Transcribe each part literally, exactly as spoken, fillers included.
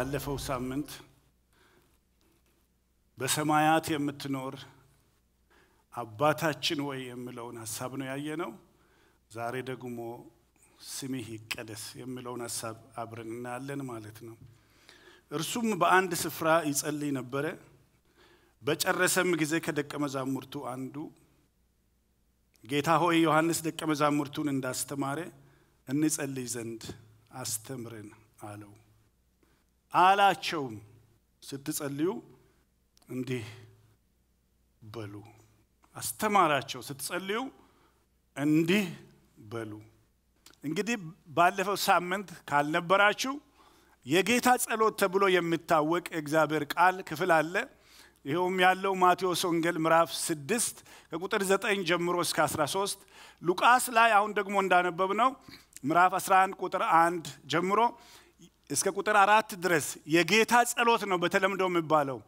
ባለፈው ሳምንት በሰማያት የምትኖር አባታችን ወይ የምለውን ሐሳብ ነው ያየነው ዛሬ ደግሞ ስምህ ይቀደስ የምለውን ሐሳብ አብረን እናያለን ማለት ነው እርሱም በአንድ ስፍራ ይጸልይ ነበር በጨረሰም ጊዜ ከደቀ መዛሙርቱ አንዱ ጌታ ሆይ ዮሐንስ ደቀ መዛሙርቱን እንዳስተማረ እንጸልይ ዘንድ አስተምረን አለው አላቸው ስትጸልዩ እንዲህ በሉ አስተማራቸው ስትጸልዩ እንዲህ በሉ እንግዲህ ባለፈው ሳምንት ካልነበራችሁ የጌታ ጸሎት ተብሎ የሚታወቅ እግዚአብሔር ቃል ክፍል አለ ይሄውም ያለው ማቴዎስ ወንጌል ምዕራፍ ስድስት ከቁጥር ዘጠኝ ጀምሮ እስከ አስራ ሶስት ሉቃስ ላይ አሁን ደግሞ እንዳነበብነው ምዕራፍ አስራ አንድ ቁጥር አንድ ጀምሮ እስከ ቁጥር አራት ድረስ የጌታ ጸሎት ነው በተለምዶ የሚባለው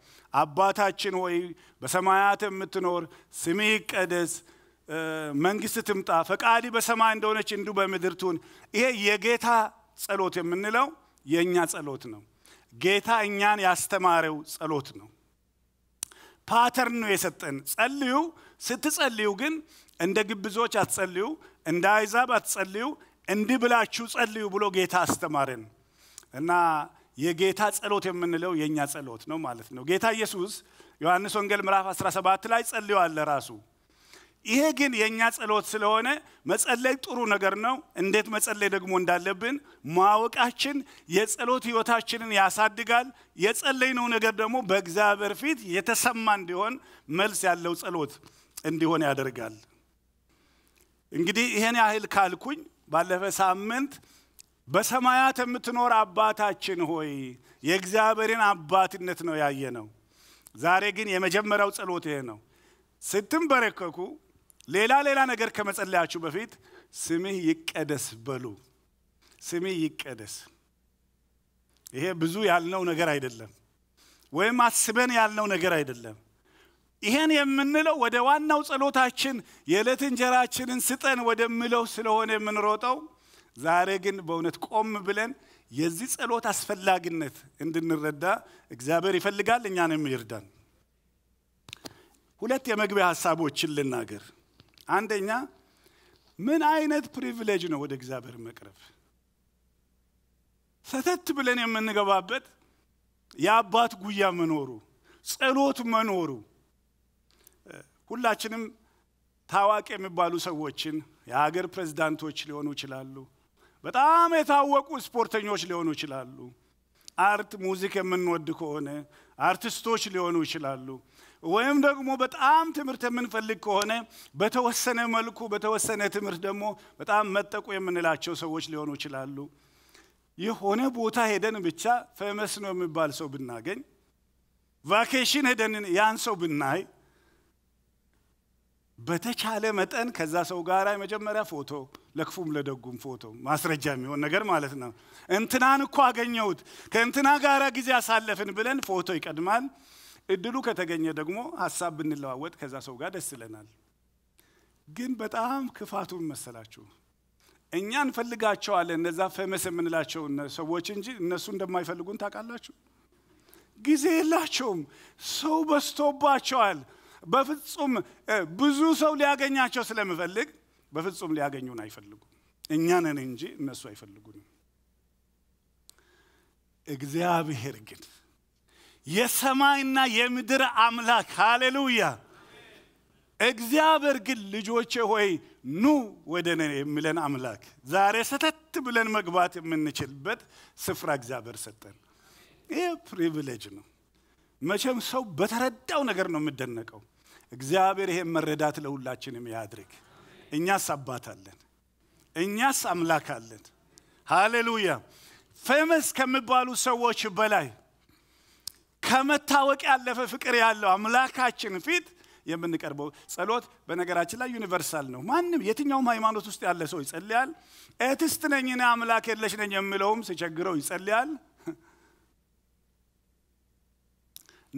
አባታችን ሆይ በሰማያት የምትኖር ስምህ ይቀደስ መንግሥትህ ትምጣ ፈቃድህ በሰማይ እንደሆነች እንዲሁ በምድር ትሁን ይሄ የጌታ ጸሎት የምንለው የኛ ጸሎት ነው ጌታ እኛን ያስተማረው ጸሎት ነው ፓተርን ነው የሰጠን ጸልዩ ስትጸልዩ ግን እንደ ግብዞች አትጸልዩ እንደ አይዛብ አትጸልዩ እንዲብላችሁ ጸልዩ ብሎ ጌታ አስተማረን እና የጌታ ጸሎት የምንለው የኛ ጸሎት ነው ማለት ነው ጌታ ኢየሱስ ዮሐንስ ወንጌል ምዕራፍ አስራ ሰባት ላይ ጸልዮአል ራሱ ይሄ ግን የኛ ጸሎት ስለሆነ መጸለይ ጥሩ ነገር ነው እንዴት መጸለይ ደግሞ እንዳለብን ማወቃችን የጸሎት ህይወታችንን ያሳድጋል የጸለይነው ነገር ደግሞ በእግዚአብሔር ፊት የተሰማ እንዲሆን መልስ ያለው ጸሎት እንዲሆን ያደርጋል እንግዲህ ይሄን ያህል ካልኩኝ ባለፈ ሳምንት በሰማያት የምትኖር አባታችን ሆይ የእግዚአብሔርን አባትነት ነው ያየነው ዛሬ ግን የመጀመሪያው ጸሎት ይሄ ነው ስትንበረከኩ ሌላ ሌላ ነገር ከመጸለያችሁ በፊት ስምህ ይቀደስ በሉ ስምህ ይቀደስ ይሄ ብዙ ያልነው ነገር አይደለም ወይም አስበን ያልነው ነገር አይደለም ይሄን የምንለው ወደ ዋናው ጸሎታችን የዕለት እንጀራችንን ስጠን ወደምለው ስለሆነ የምንሮጠው ዛሬ ግን በእውነት ቆም ብለን የዚህ ጸሎት አስፈልጋነት እንድንረዳ እግዚአብሔር ይፈልጋል እኛንም ይርዳን ሁለት የመግቢያ ሐሳቦችን ልናገር አንደኛ ምን አይነት ፕሪቪሌጅ ነው ወደ እግዚአብሔር መቅረብ ሰተት ብለን የምንገባበት ያባት ጉያ መኖሩ ጸሎት መኖሩ ሁላችንም ታዋቂ የሚባሉ ሰዎችን የሀገር ፕሬዝዳንቶች ሊሆኑ ይችላሉ በጣም የታወቁ ስፖርተኞች ሊሆኑ ይችላሉ አርት ሙዚቃ የምንወድ ከሆነ አርቲስቶች ሊሆኑ ይችላሉ ወይም ደግሞ በጣም ትምርት የምንፈልግ ከሆነ በተወሰነ መልኩ በተወሰነ ትምርት ደግሞ በጣም መጠቁ የምንላቸው ሰዎች ሊሆኑ ይችላሉ የሆነ ቦታ ሄደን ብቻ famous ነው የሚባል ሰው ብናገኝ vacation ሄደን ያን ሰው ብናይ በተቻለ መጠን ከዛ ሰው ጋራ የመጀመሪያ ፎቶ ለክፉም ለደጉም ፎቶ ማስረጃ የሚሆን ነገር ማለት ነው እንትናን እኮ አገኘሁት ከእንትና ጋራ ጊዜ ያሳለፈን ብለን ፎቶ ይቀድማል እድሉ ከተገኘ ደግሞ ሐሳብ ብንለዋወጥ ከዛ ሰው ጋር ደስ ይለናል ግን በጣም ክፋቱን መሰላችሁ እኛን ፈልጋቸዋለን እንደዛ famous የምንላቸው ሰዎች እንጂ እነሱ እንደማይፈልጉን ታውቃላችሁ ጊዜ የላቸውም ሰው በስቶባቸዋል በፍጹም ብዙ ሰው ሊያገኛቸው ስለሚፈልግ በፍጹም ሊያገኙን አይፈልጉ እኛን ነን እንጂ እነሱ አይፈልጉን እግዚአብሔር ግን የሰማይና የምድር አምላክ ሃሌሉያ እግዚአብሔር ግን ልጆቼ ሆይ ኑ ወደኔ የሚለን አምላክ ዛሬ ሰተት ብለን መግባት የምንችልበት ስፍራ እግዚአብሔር ሰጠን ይሄ ፕሪቪሌጅ ነው መቼም ሰው በተረዳው ነገር ነው የምደነቀው እግዚአብሔር ይሄን መረዳት ለሁላችንም ያድርግ እኛስ አባት አለን እኛስ አምላክ አለን ሃሌሉያ famous ከመባሉ ሰዎች በላይ ከመታወቅ ያለፈ ፍቅር ያለው አምላካችን ፊት የምንቀርበው ጸሎት በነገራችን ላይ ዩኒቨርሳል ነው ማንም የትኛውም ሃይማኖት ውስጥ ያለ ሰው ይጸልያል አቲስት ነኝ እና አምላክ የለሽ ነኝ የሚለውም ሲቸግረው ይጸልያል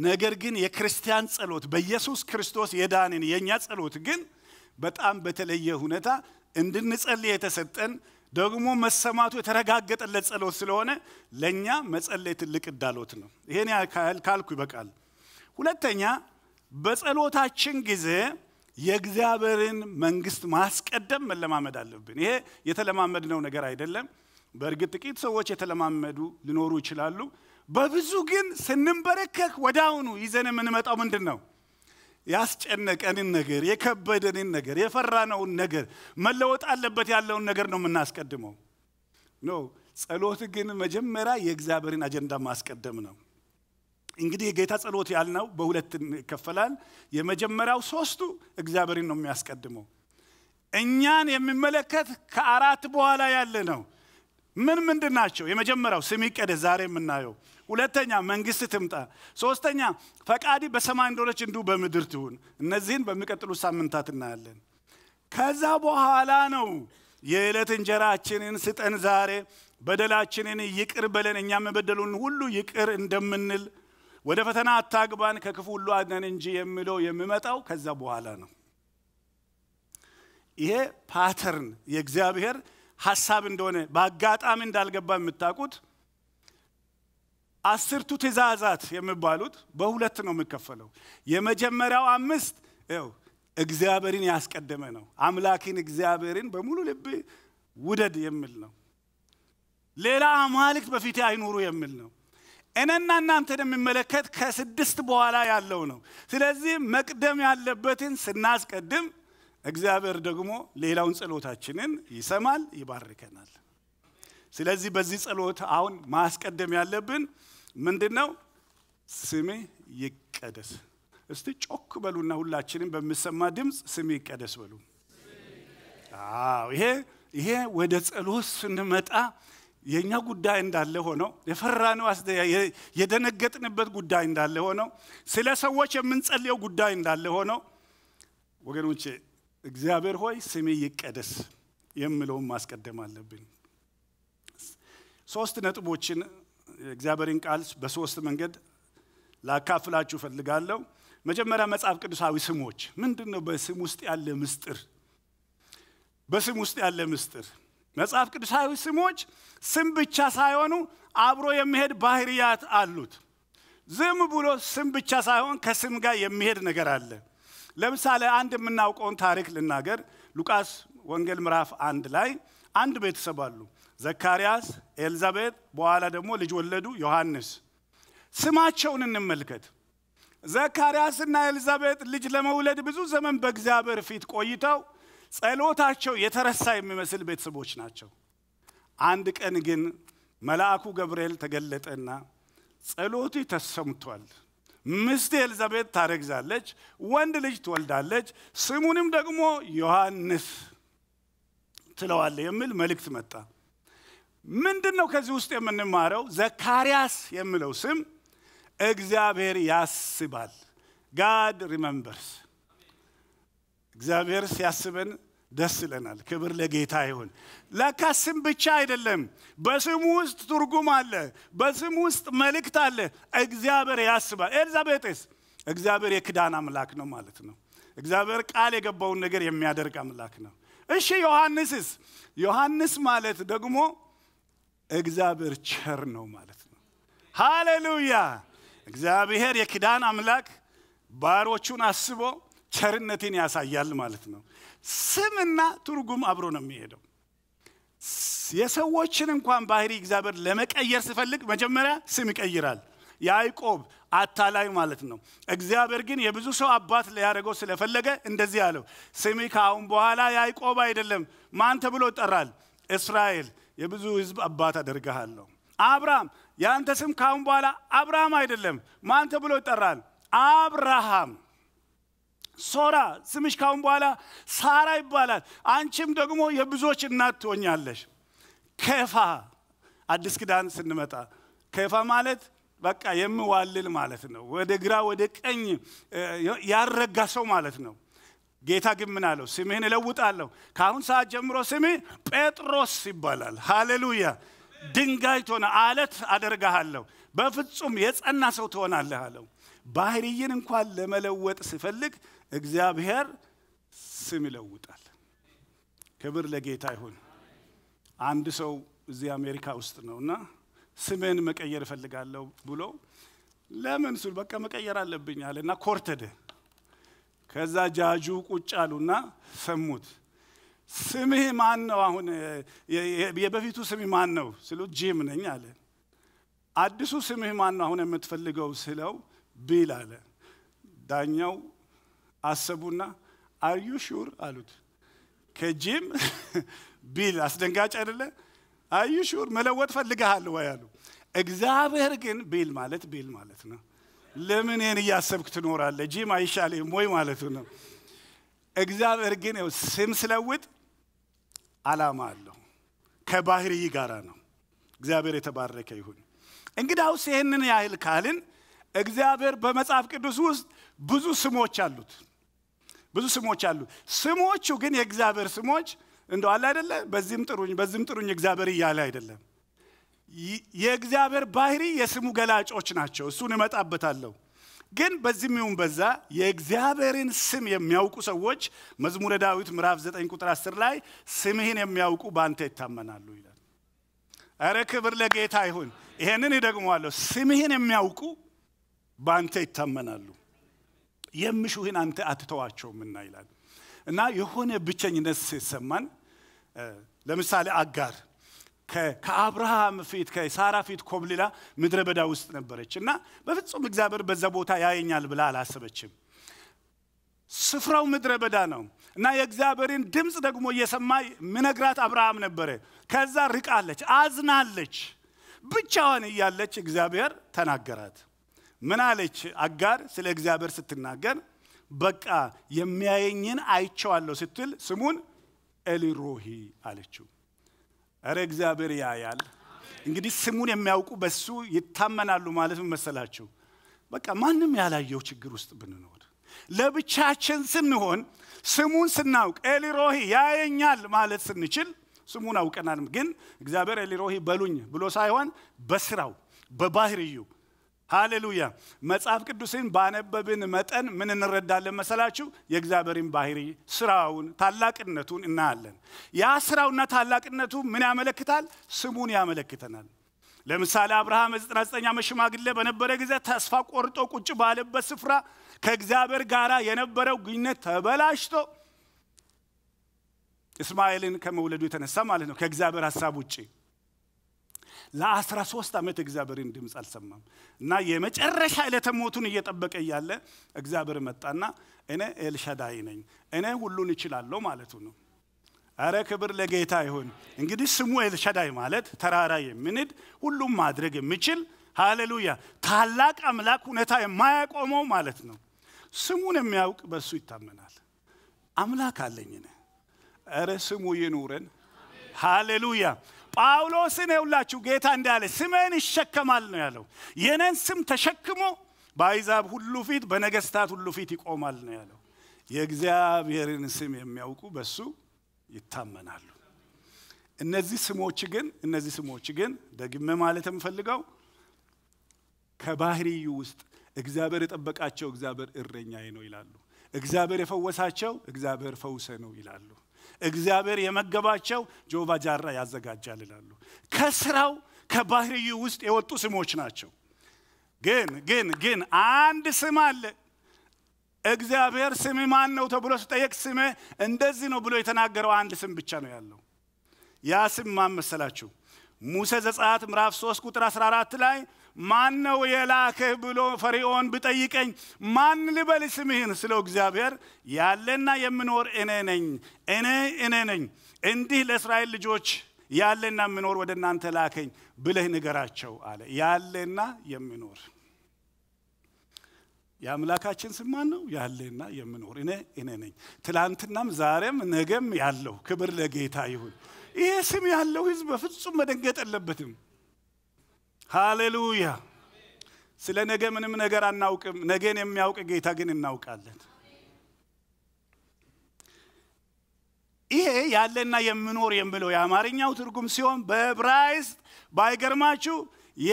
ነገር ግን የክርስቲያን ጸሎት በኢየሱስ ክርስቶስ የዳነን የኛ ጸሎት ግን በጣም በተለየ ሁኔታ እንድንጸልይ የተሰጠን دعومو مسماتو ترقاعت الله سألو سلونه لينيا مسألة تلك الدالوتنا هني أكال كال كوبكال ولا تينيا بسألو تاچنجزه يجذابرين منجست ماسك قدم ملا ما مدالب بيني هي يتلا ما مدنو نجراي دلهم برجتك إيد سووا يتلا ما مدو لنورو يشلالو ببزوجين سنبركك وداونو إذا نمنمت أمندناو ياسجنك أن النجار يكبد أن النجار يفرّنا والنجار ما لو تقلبت يالله النجار نوم الناس قدمه نو سألوه كين مجمرة يجذابرين أجندة ماس قدمنا إنقدي جيت سألوه يالنا بقولت كفلان يمجمرة وصوستو يجذابرين نوم ماس قدمه إنيان يمن ملكت كأرات بوالا يالنا من من دناشو يمجمرة وسميك أدزاري من نايو ولتنيا منجست تمتا سوستنيا فكادي بسمان دولة جندو بمدرتون النزين بمكتلو سامن تاتنا علن كذا بوهالانو يلتن جراتشين ست أنزاري بدلاتشين يكر بلن إنيام بدلون هلو يكر اندمنل ودفتنا التاقبان ككفول لوادنا ننجي يملو يممتاو كذا بوهالانو إيه باترن يكزابير حسابن دونه باقات آمن دالقبان متاقود أسرتو تزازات يمبالود بهولت نوم الكفلو يمجمروا عمست إيو إجزابرين ياسكدمناو عملاكين إجزابرين بمولو لب ودد يملنا ليلا عمالك بفتي عينورو يملنا أنا ننام تدم من ملكات كسدست بوالا ياللونو سلازي مقدم ياللبتين سناس كدم إجزابر دقمو ليلا ونسألوه تاتشنين يسمال يباركنال سلازي بزيس ألوت عون ماسك قدم ياللبن من دنو سمي يقدس استي چوك بلونا ሁላችንም በሚሰማ ድምጽ ስሜ ይቀደስ በሉ አዎ ይሄ ይሄ ወደ ጸሎት ስንመጣ የኛ ጉዳይ እንዳለ ሆኖ የፈራነው የደነገጥንበት ጉዳይ እንዳለ ሆኖ ስለ ሰዎች የምንጸልየው ጉዳይ እንዳለ ሆኖ ወገኖቼ እግዚአብሔር ሆይ ስሜ ይቀደስ የምለውን ማስቀደም አለብን ሶስት ነጥቦችን እግዚአብሔርን ቃል በሶስት መንገድ ላካፍላችሁ ፈልጋለሁ መጀመሪያ መጽሐፍ ቅዱሳዊ ስሞች ምንድነው በስም ውስጥ ያለ ምስጢር በስም ውስጥ ያለ ምስጢር መጽሐፍ ቅዱሳዊ ስሞች ስም ብቻ ሳይሆኑ አብሮ የሚሄድ ባህሪያት አሉት ዝም ብሎ ስም ብቻ ሳይሆን ከስም ጋር የሚሄድ ነገር አለ ለምሳሌ አንድ የምናውቀውን ታሪክ ልናገር ሉቃስ ወንጌል ምዕራፍ አንድ ላይ አንድ ቤተሰብ አሉ ዘካርያስ ኤልዛቤት በኋላ ደግሞ ልጅ ወለዱ ዮሐንስ ስማቸውን እንመልከት ዘካርያስና ኤልዛቤት ልጅ ለመውለድ ብዙ ዘመን በእግዚአብሔር ፊት ቆይተው ጸሎታቸው የተረሳ የሚመስል ቤተሰቦች ናቸው አንድ ቀን ግን መልአኩ ገብርኤል ተገለጠና ጸሎቱ ተሰምቷል ሚስት ኤልዛቤት ታረግዛለች ወንድ ልጅ ትወልዳለች ስሙንም ደግሞ ዮሐንስ ትለዋል የሚል መልእክት መጣ ምንድነው ከዚህ ውስጥ የምንማረው ዘካርያስ የሚለው ስም እግዚአብሔር ያስባል God remembers እግዚአብሔር ሲያስበን ደስ ይለናል ክብር ለጌታ ይሁን ለካስም ብቻ አይደለም በስሙ ውስጥ ትርጉም አለ በስሙ ውስጥ መልእክት አለ እግዚአብሔር ያስባል ኤልዛቤትስ እግዚአብሔር የክዳን አምላክ ነው ማለት ነው እግዚአብሔር ቃል የገባውን ነገር የሚያደርግ አምላክ ነው እሺ ዮሐንስስ ዮሐንስ ማለት ደግሞ እግዚአብሔር ቸር ነው ማለት ነው ሃሌሉያ እግዚአብሔር የክዳን አምላክ ባሮቹን አስቦ ቸርነቱን ያሳያል ማለት ነው ስምና ትርጉም አብሮ ነው የሚሄደው የሰዎችን እንኳን ባህሪ እግዚአብሔር ለመቀየር ሲፈልግ መጀመሪያ ስም ይቀይራል ያዕቆብ አታላይ ማለት ነው እግዚአብሔር ግን የብዙ ሰው አባት ሊያደርገው ስለፈለገ እንደዚህ ያለው ስምህ ካሁን በኋላ ያዕቆብ አይደለም ማን ተብሎ ይጠራል እስራኤል የብዙ ህዝብ አባት አደርጋለሁ አብርሃም ያንተ ስም ካሁን በኋላ አብርሃም አይደለም ማን ተብሎ ይጠራል አብርሃም ሶራ ስምሽ ካሁን በኋላ ሳራ ይባላል አንቺም ደግሞ የብዙዎች እናት ትሆኛለሽ ከፋ አዲስ ኪዳን ስንመጣ ከፋ ማለት በቃ የምዋልል ማለት ነው ወደ ግራ ወደ ቀኝ ያረጋሰው ማለት ነው ጌታ ግን ምን አለው ስምህን ለውጣለሁ ካሁን ሰዓት ጀምሮ ስሜ ጴጥሮስ ይባላል ሃሌሉያ ድንጋይ ሆነ አለት አደርጋለሁ በፍጹም የጸና ሰው ትሆናለህ አለው ባህሪዬን እንኳን ለመለወጥ ሲፈልግ እግዚአብሔር ስም ይለውጣል ክብር ለጌታ ይሁን عند سو زي أمريكا أستنونا سمين مكأير فلقالو بلو لا منسول بكا مكأير على بيني على نا كورتده كذا جاجو كوتشالونا سموت سمه مانو هون يبفيتو سمه مانو سلو جيم نيني على عند سو سمه مانو هون متفلقو سلو بيل على دانيو أسبونا are you sure ألود كجيم بيل أصدقائك أرلا are you sure ملوت فلقها له وياه إجزاءه كن بيل مالت بيل مالتنا لمن يعني ياسب كتنور على جيم عايش عليه موي مالتنا إجزاءه كن هو سمسلوت على ماله كباهر يجارانه إجزاءه تبارك يهون إنك داو سهنن يا هيل كالين إجزاءه بمسافة كدوسوس بزوس سمو تشالوت بزوس سمو تشالوت سمو تشو كن إجزاءه سمو تش إندو على هذا بزيم تروني بزيم تروني إجزاءه يالله هذا የእግዚአብሔር ባህሪ የስሙ ገላጮች ናቸው እሱን መጣበታለው ግን በዚህም ይሁን በዛ የእግዚአብሔርን ስም የሚያውቁ ሰዎች መዝሙረ ዳዊት ምዕራፍ ዘጠኝ ቁጥር አስር ላይ ስምህን የሚያውቁ ባንተ ይታመናሉ ይላል አረ ክብር ለጌታ ይሁን ይሄንን ይደግመዋለሁ ስምህን የሚያውቁ ባንተ ይታመናሉ የምሹህን አንተ አትተዋቸውምና ይላል እና የሆነ ብቸኝነት ሲሰማን ለምሳሌ አጋር ከአብርሃም ፊት ከሳራ ፊት ኮብሊላ ምድረ በዳ ውስጥ ነበረችና በፍጹም እግዚአብሔር በዛ ቦታ ያየኛል ብላ አላሰበችም ስፍራው ምድረ በዳ ነው እና የእግዚአብሔርን ድምጽ ደግሞ እየሰማይ ምንግራት አብርሃም ነበረ ከዛ ርቃለች አዝናለች ብቻዋን ያለች እግዚአብሔር ተናገራት ምን አለች አጋር ስለ እግዚአብሔር ስትናገር በቃ የሚያየኝን አይቻለሁ ስትል ስሙን ኤሊሮሂ አለችው አረ እግዚአብሔር ያያል እንግዲህ ስሙን የሚያውቁ በሱ ይታመናሉ ማለት መሰላችሁ በቃ ማንንም ያላየው ችግር ውስጥ ብንኖር ለብቻችን ስንሆን ስሙን ስናውቅ ኤሊሮሂ ያየኛል ማለት ስንችል ስሙን አውቀናል ግን እግዚአብሔር ኤሊሮሂ በሉኝ ብሎ ሳይሆን በስራው በባህሪው ሃሌሉያ መጽሐፍ ቅዱስን ባነበብን መጠን ምን እንረዳለን መሰላችሁ የእግዚአብሔርን ባህሪ ስራውን ታላቅነቱን እናአለን ያ ስራውና ታላቅነቱ ምን ያመለክታል ስሙን ያመለክተናል ለምሳሌ አብርሃም ዘጠና ዘጠኝ ዓመት ሽማግሌ በነበረ ጊዜ ተስፋ ቆርጦ ቁጭ ባለበት ስፍራ ከእግዚአብሔር ጋራ የነበረው ግንኙነት ተበላሽቶ እስማኤልን ከመውለዱ የተነሳ ማለት ነው ከእግዚአብሔር ሐሳብ ውጪ ለ13 ዓመት እግዚአብሔርን ድምጽ አልሰማም እና የመጨረሻ ለተሞቱን እየተጠበቀ ያለ እግዚአብሔር መጣና እኔ ኤልሻዳይ ነኝ እኔ ሁሉን ይችላልው ማለት ነው አረ ክብር ለጌታ ይሁን እንግዲህ ስሙ ኤልሻዳይ ማለት ተራራ የምንድ ሁሉም ማድረግ የሚችል ሃሌሉያ ታላቅ አምላክ ሁኔታ የማያቆመው ማለት ነው ስሙን የሚያውቅ በሱ ይታመናል አምላክ አለኝ እኔ አረ ስሙ ይኑረን ሃሌሉያ ጳውሎስን ያውላችሁ ጌታ እንዳለ ስሜን ይሸከማል ነው ያለው የነን ስም ተሸክሞ ባይዛብ ሁሉ ፊት በነገስታት ሁሉ ፊት ይቆማል ነው ያለው የእግዚአብሔርን ስም የሚያውቁ በሱ ይታመናሉ እነዚህ ስሞች ግን እነዚህ ስሞች ግን ደግመ ማለትም ፈልገው ከባህሪው ውስጥ እግዚአብሔር ተጠበቃቸው እግዚአብሔር እረኛዬ ነው ይላሉ እግዚአብሔር የፈወሳቸው እግዚአብሔር ፈውሰ ነው ይላሉ እግዚአብሔር የመገባቸው ጆባ ጃራ ያዘጋጃል ይላሉ ከስራው ከባህሪው ውስጥ የወጡ ስሞች ናቸው ግን ግን ግን አንድ ስም አለ እግዚአብሔር ስም ማን ነው ተብሎ ሲጠየቅ ስም እንደዚህ ነው ብሎ የተናገረው አንድ ስም ብቻ ነው ያለው ያ ስም ማን መሰላችሁ ሙሴ ዘጸአት ምዕራፍ ሶስት ቁጥር አስራ አራት ላይ ማን ነው የላከ ብሎ ፈርዖን ቢጠይቀኝ ማን ልበል ስምህን ስለ እግዚአብሔር ያለና የምኖር እኔ ነኝ እኔ እኔ ነኝ እንዲህ ለእስራኤል ልጆች ያለና የምኖር ወደናንተ ላከኝ ብለህ ንገራቸው አለ ያለና የምኖር ያምላካችን ስም ማን ነው ያለና የምኖር እኔ እኔ ነኝ ትላንትናም ዛሬም ነገም ያለው ክብር ለጌታ ይሁን ይሄ ስም ያለው ህዝብ በፍጹም መደንገጥ የለበትም ሃሌሉያ ስለ ነገ ምንም ነገር አናውቅም ነገን የሚያውቅ ጌታ ግን እናውቃለን ይሄ ያለና የምኖር የሚለው ያማርኛው ትርጉም ሲሆን በዕብራይስጥ ባይገርማችሁ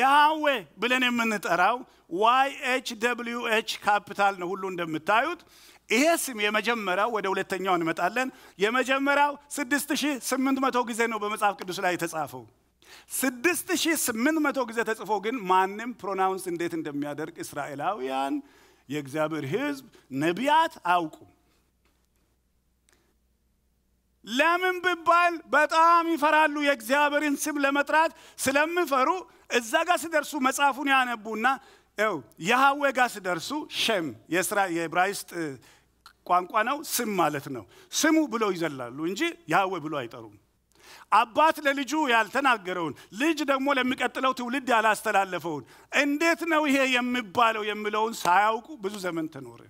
ያህዌ ብለን የምንጠራው وي إتش دبليو إتش ካፒታል ነው ሁሉ እንደምታዩት ይሄ ስም የመጀመሪያው ወደ ሁለተኛው እንመጣለን የመጀመሪያው ስድስት ሺህ ስምንት መቶ ጊዜ ነው በመጽሐፍ ቅዱስ ላይ ተጻፈው ስድስት ሺህ ስምንት መቶ ጊዜ ተጽፎ ግን ማንንም ፕሮናውንስ እንዴት እንደሚያደርግ እስራኤላውያን የእግዚአብሔር ህዝብ ነቢያት አውቁ ለምን ቢባል በጣም ይፈራሉ የእግዚአብሔርን ስም ለመጥራት ስለሚፈሩ እዛ ጋር ሲደርሱ መጽሐፉን ያነቡና ያው ያህዌ ጋር ሲደርሱ ሸም የእስራኤል የዕብራይስጥ ቋንቋ ነው ስም ማለት ነው ስሙ ብሎ ይዘላሉ እንጂ ያህዌ ብሎ አይጠሩም አባት ለልጁ ያልተናገረውን ልጅ ደግሞ ለሚቀጥለው ትውልድ ያላስተላለፈውን እንዴት ነው ይሄ የሚባለው የሚለውን ሳያውቁ ብዙ ዘመን ተኖረ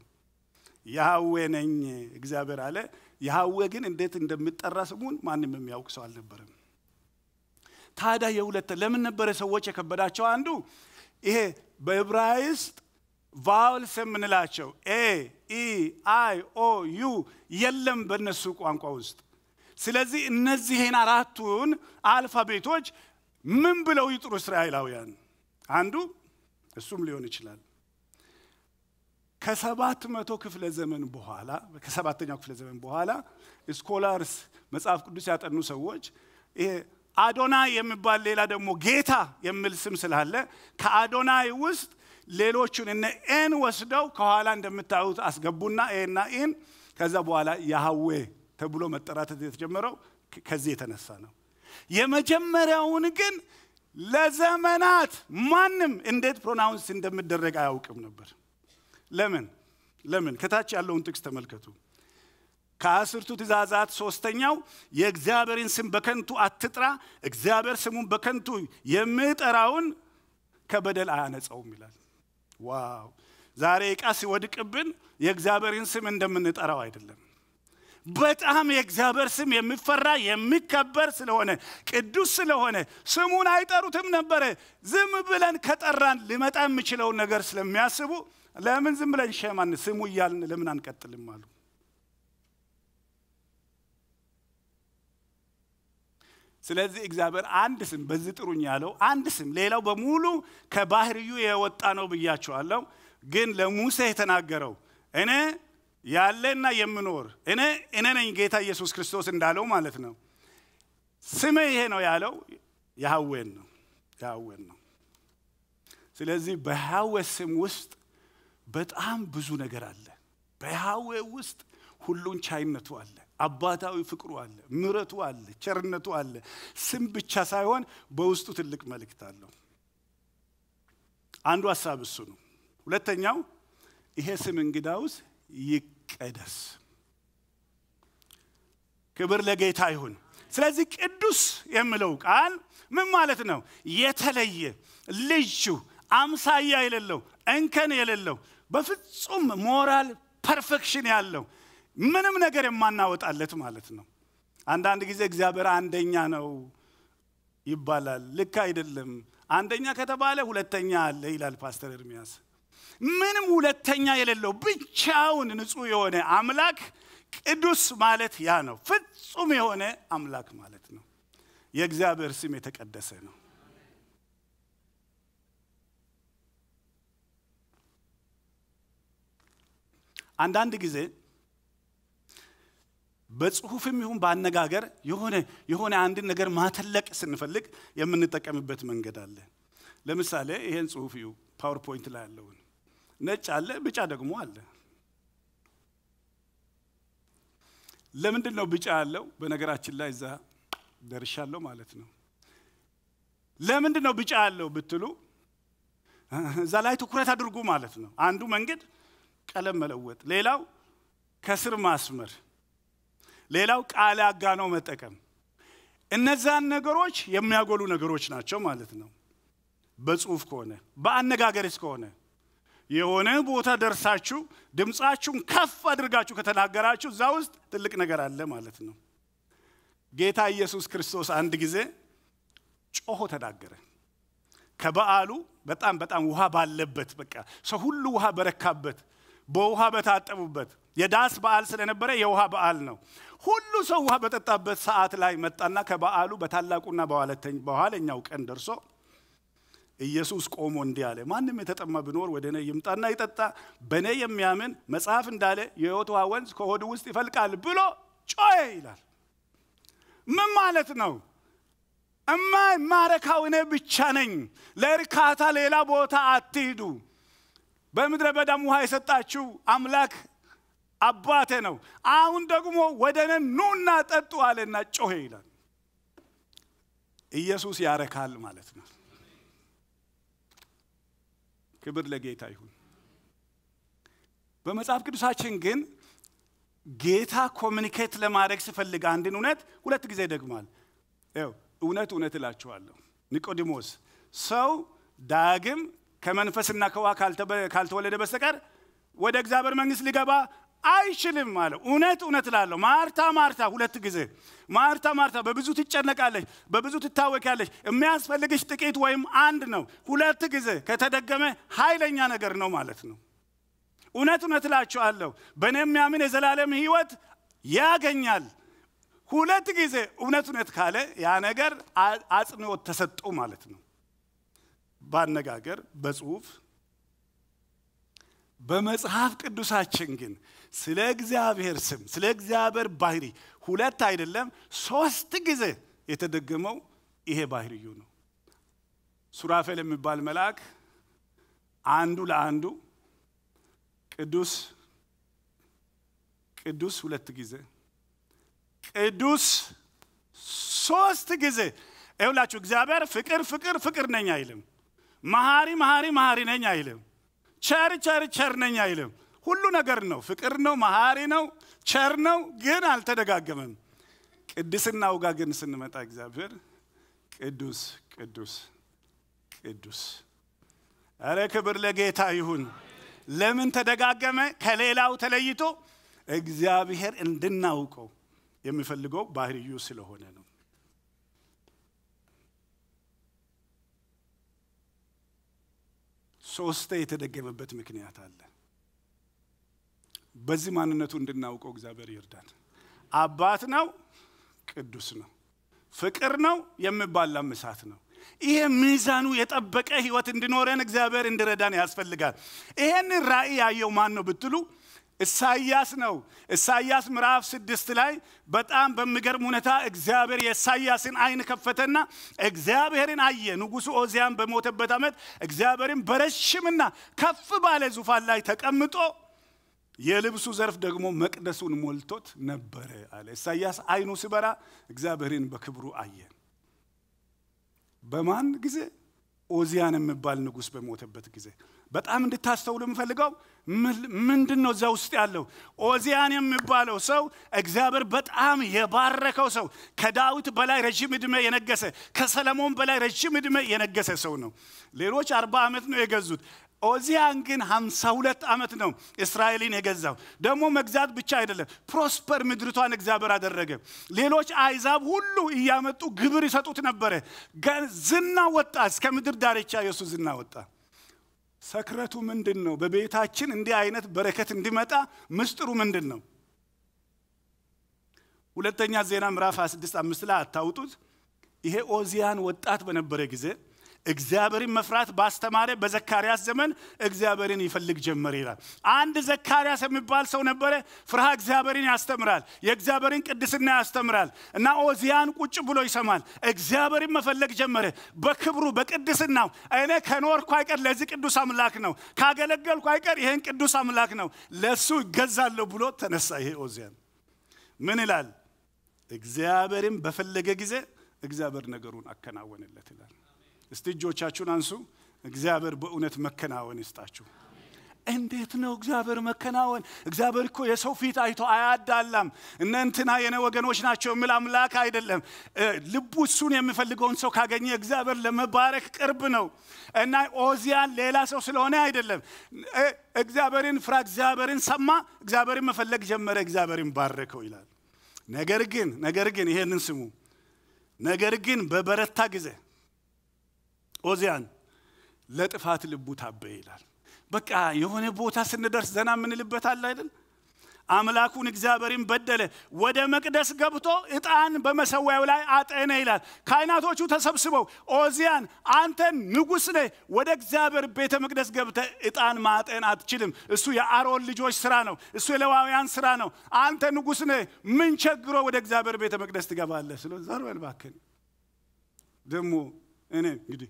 ያህዌ ነኝ እግዚአብሔር አለ ያህዌ ግን እንዴት እንደሚጠራ ስሙን ማንም የሚያውቅ ሰው አልነበረም ታዳ የሁለት ለምን ነበረ ሰዎች የከበዳቸው አንዱ ይሄ በዕብራይስጥ ቫውልስ የምንላቸው ኤ ኢ አይ ኦ ዩ የለም በነሱ ቋንቋ ውስጥ ስለዚህ እነዚህን አራቱን አልፋቤቶች ምን ብለው ይጥሩ እስራኤላውያን አንዱ እሱም ሊሆን ይችላል ከ700 ክፍለ ዘመን በኋላ ከ7ኛው ክፍለ ዘመን በኋላ ስኮላርስ መጽሐፍ ቅዱስ ያጠኑ ሰዎች ይሄ አዶናይ የሚባል ሌላ ደግሞ ጌታ የሚል ስም ስላለ ከአዶናይ ውስጥ ሌሎቹን እነ ኤን ወስደው ከኋላ እንደምታዩት አስገቡና ኤና ኤን ከዛ በኋላ ያህዌ ተብሎ መጠራት የተጀመረው ከዚህ የተነሳ ነው የመጀመሪያውን ግን ለዘመናት ማንም እንዴት ፕሮናውንስ እንደሚደረግ አያውቅም ነበር ለምን ለምን ከታች ያለውን ጥቅስ ተመልከቱ ከአስርቱ ትእዛዛት ሶስተኛው የእግዚአብሔርን ስም በከንቱ አትጥራ እግዚአብሔር ስሙን በከንቱ የሚጠራውን ከበደል አያነጻውም ይላል ዋው ዛሬ ቃስ ወድቅብን የእግዚአብሔርን ስም እንደምንጠራው አይደለም በጣም የእግዚአብሔር ስም የሚፈራ የሚከበር ስለሆነ ቅዱስ ስለሆነ ስሙን አይጠሩትም ነበር ዝም ብለን ከጠራን ሊመጣም ይችላል ነገር ስለሚያስቡ ለምን ዝም ብለን ሸማን ስሙ ይያልን ለምን አንቀጥልም አሉ ስለዚህ እግዚአብሔር አንድ ስም በዚህ ጥሩኝ ያለው አንድ ስም ሌላው በሙሉ ከባህሪው የወጣ ነው ብያቸዋለሁ ግን ለሙሴ የተናገረው እኔ ያለና የምኖር እኔ እኔ ነኝ ጌታ ኢየሱስ ክርስቶስ እንዳለው ማለት ነው ስሜ ይሄ ነው ያለው ያህዌ ነው ያህዌ ነው ስለዚህ በያህዌ ስም ውስጥ በጣም ብዙ ነገር አለ በያህዌ ውስጥ ሁሉን ቻይነቱ አለ አባታዊ ፍቅሩ አለ ምሕረቱ አለ ቸርነቱ አለ ስም ብቻ ሳይሆን በውስጡ ትልቅ መልእክት አለው አንዱ ሐሳብ እሱ ነው ሁለተኛው ይሄ ስም እንግዳውስ ይቀደስ ክብር ለጌታ ይሁን ስለዚህ ቅዱስ የሚለው ቃል ምን ማለት ነው የተለየ ልጅ አምሳያ የሌለው እንከን የሌለው በፍጹም ሞራል ፐርፌክሽን ያለው ምንም ነገር የማናወጣለት ማለት ነው አንዳንድ ጊዜ እግዚአብሔር አንደኛ ነው ይባላል ልክ አይደለም አንደኛ ከተባለ ሁለተኛ አለ ይላል ፓስተር ኤርሚያስ ምንም ሁለተኛ የሌለው ብቻውን ንጹህ የሆነ አምላክ ቅዱስ ማለት ያ ነው ፍጹም የሆነ አምላክ ማለት ነው የእግዚአብሔር ስም የተቀደሰ ነው አንዳንድ ጊዜ በጽሁፍም ይሁን ባነጋገር የሆነ የሆነ አንድ ነገር ማተለቅ ስንፈልግ የምንጠቀምበት መንገድ አለ ለምሳሌ ይሄን ጽሁፍ ይሁ ፓወርፖይንት ላይ ያለው ነጭ አለ ብጫ ደግሞ አለ ለምንድን ነው ብጫ ያለው በነገራችን ላይ እዛ ደርሻለሁ ማለት ነው ለምንድን ነው ብጫ ያለው ብትሉ እዛ ላይ ትኩረት አድርጉ ማለት ነው አንዱ መንገድ ቀለም መለወጥ ሌላው ከስር ማስመር ሌላው ቃል አጋኖ መጠቀም እነዛን ነገሮች የሚያጎሉ ነገሮች ናቸው ማለት ነው በጽሁፍ ከሆነ በአነጋገርስ ከሆነ የሆነ ቦታ ደርሳችሁ ድምጻችሁን ከፍ አድርጋችሁ ከተናገራችሁ ዛው ውስጥ ትልቅ ነገር አለ ማለት ነው ጌታ ኢየሱስ ክርስቶስ አንድ ጊዜ ጮሆ ተናገረ ከበዓሉ በጣም በጣም ውሃ ባለበት በቃ ሰው ሁሉ ውሃ በረካበት በውሃ በታጠቡበት የዳስ በዓል ስለነበረ የውሃ በዓል ነው ሁሉ ሰው ውሃ በጠጣበት ሰዓት ላይ መጣና ከበዓሉ በታላቁና በኋለተኛው ቀን ደርሶ ኢየሱስ ቆሞ እንዲያለ ማንንም የተጠማ ቢኖር ወደኔ ይምጣና ይጠጣ በኔ የሚያምን መጽሐፍ እንዳለ የሕይወት ወንዝ ከሆዱ ውስጥ ይፈልቃል ብሎ ጮይ ይላል ምን ማለት ነው እማ ማረካው እኔ ብቻ ነኝ ለርካታ ሌላ ቦታ አትሂዱ በምድረ በዳም ውሃ የሰጣችሁ አምላክ አባቴ ነው አሁን ደግሞ ወደኔ ኑና ጠጡ አለና ጮይ ይላል ኢየሱስ ያረካል ማለት ነው ክብር ለጌታ ይሁን በመጽሐፍ ቅዱሳችን ግን ጌታ ኮሙኒኬት ለማድረግ ሲፈልግ አንድን እውነት ሁለት ጊዜ ደግማል ያው እውነት እውነት እላችኋለሁ ኒቆዲሞስ ሰው ዳግም ከመንፈስና ከውሃ ካልተወለደ በስተቀር ወደ እግዚአብሔር መንግሥት ሊገባ አይችልም ማለት እውነት እውነት እላለሁ ማርታ ማርታ ሁለት ጊዜ ማርታ ማርታ በብዙ ትጨነቃለሽ በብዙ ትታወቂያለሽ የሚያስፈልግሽ ጥቂት ወይም አንድ ነው ሁለት ጊዜ ከተደገመ ኃይለኛ ነገር ነው ማለት ነው እውነት እውነት እላችኋለሁ በእኔ የሚያምን የዘላለም ሕይወት ያገኛል ሁለት ጊዜ እውነት እውነት ካለ ያ ነገር አጽንኦት ተሰጥቶ ማለት ነው ባነጋገር በጽሁፍ በመጽሐፍ ቅዱሳችን ግን ስለ እግዚአብሔር ስም ስለ እግዚአብሔር ባህሪ ሁለት አይደለም ሶስት ጊዜ የተደገመው ይሄ ባህሪዩ ነው ሱራፌል የሚባል መልአክ አንዱ ለአንዱ ቅዱስ ቅዱስ ሁለት ጊዜ ቅዱስ ሶስት ጊዜ እውላችሁ እግዚአብሔር ፍቅር ፍቅር ፍቅር ነኝ አይልም መሐሪ መሐሪ መሐሪ ነኝ አይልም ቸር ቸር ቸር ነኝ አይልም ሁሉ ነገር ነው ፍቅር ነው መሐሪ ነው ቸር ነው ግን አልተደጋገመም ቅድስናው ጋር ግን ስንመጣ እግዚአብሔር ቅዱስ ቅዱስ ቅዱስ አረ ክብር ለጌታ ይሁን ለምን ተደጋገመ ከሌላው ተለይቶ እግዚአብሔር እንድናውቀው የሚፈልገው ባህሪዩ ስለሆነ ነው ሶስት የተደገመበት ምክንያት አለ በዚህ ማንነቱ እንድናውቀው እግዚአብሔር ይርዳን አባት ነው ቅዱስ ነው ፍቅር ነው የሚባል ለምሳት ነው ይሄ ሚዛኑ የጠበቀ ህይወት እንድኖረን እግዚአብሔር እንድረዳን ያስፈልጋል ይሄን ራእይ ያየው ማን ነው ብትሉ ኢሳይያስ ነው ኢሳይያስ ምዕራፍ ስድስት ላይ በጣም በሚገርም ሁኔታ እግዚአብሔር ኢሳይያስን አይን ከፈተና እግዚአብሔርን አየ ንጉሱ ኦዚያን በመተበት አመት እግዚአብሔርን በረሽምና ከፍ ባለ ዙፋን ላይ ተቀምጦ የልብሱ ዘርፍ ደግሞ መቅደሱን ሞልቶት ነበር አለ ኢሳይያስ አይኑ ሲበራ እግዚአብሔርን በክብሩ አየ በማን ጊዜ ኦዚያን የሚባል ንጉስ በመተበት ጊዜ በጣም እንድታስተውሉ ምፈልጋው ምንድነው እዛ ውስጥ ያለው ኦዚያን የሚባለው ሰው እግዚአብሔር በጣም የባረከው ሰው ከዳዊት በላይ ረጅም እድሜ የነገሰ ከሰለሞን በላይ ረጅም እድሜ የነገሰ ሰው ነው ሌሎች አርባ አመት ነው የገዙት ኦዚያን ግን ሃምሳ ሁለት አመት ነው እስራኤልን የገዛው ደሞ መግዛት ብቻ አይደለም ፕሮስፐር ምድርቷን እግዚአብሔር አደረገ ሌሎች አይዛብ ሁሉ ይያመጡ ግብር ይሰጡት ነበር ዝና ወጣ እስከምድር ዳርቻ ኢየሱስ ዝና ወጣ ሰክረቱ ምንድነው በቤታችን እንዲህ አይነት በረከት እንዲመጣ ምስጥሩ ምንድነው ሁለተኛ ዜና ምዕራፍ ስድስት አምስት ላይ አታውጡት ይሄ ኦዚያን ወጣት በነበረ ጊዜ እግዚአብሔርን መፍራት ባስተማረ በዘካርያስ ዘመን እግዚአብሔርን ይፈልግ ጀመረ ይላል አንድ ዘካርያስ የሚባል ሰው ነበረ ፍርሃ እግዚአብሔርን ያስተምራል የእግዚአብሔርን ቅድስና ያስተምራል እና ኦዚያን ቁጭ ብሎ ይሰማል እግዚአብሔርን መፈለግ ጀመረ በክብሩ በቅድስናው እኔ ከኖርኩ አይቀር ለዚህ ቅዱስ አምላክ ነው ካገለገልኩ አይቀር ይሄን ቅዱስ አምላክ ነው ለሱ ይገዛለሁ ብሎ ተነሳ ይሄ ኦዚያን ምን ይላል እግዚአብሔርን በፈለገ ጊዜ እግዚአብሔር ነገሩን አከናወነለት ይላል እስቲጆቻችሁን አንሱ እግዚአብሔር በእውነት መከናወን ይስጣችሁ እንዴት ነው እግዚአብሔር መከናወን እግዚአብሔር እኮ የሰው ፊት አይቶ አያዳላም እናንተና የኔ ወገኖች ናቸው የሚል አምላክ አይደለም ልቡ እሱን የሚፈልገውን ሰው ካገኘ እግዚአብሔር ለመባረክ ቅርብ ነው እና ኦዚያን ሌላ ሰው ስለሆነ አይደለም እግዚአብሔርን ፍራ እግዚአብሔርን ሰማ እግዚአብሔርን መፈለግ ጀመረ እግዚአብሔርን ባረከው ይላል ነገር ግን ነገር ግን ይሄንን ስሙ ነገር ግን በበረታ ጊዜ ኦዚያን ለጥፋት ልቡ ታበየ ይላል በቃ የሆነ ቦታ ስንደርስ ዘና ምን ልበታል አይደል አምላኩን እግዚአብሔርን በደለ ወደ መቅደስ ገብቶ እጣን በመሰዋው ላይ አጠነ ይላል ካይናቶቹ ተሰብስበው ኦዚያን አንተ ንጉስ ነህ ወደ እግዚአብሔር ቤተ መቅደስ ገብተ እጣን ማጠን አትችልም እሱ የአሮን ልጆች ስራ ነው እሱ የለዋውያን ስራ ነው አንተ ንጉስ ነህ ምን ቸግሮ ወደ እግዚአብሔር ቤተ መቅደስ ትገባለህ ስለዚህ ዘርበል ባከን ደሞ እኔ እንግዲህ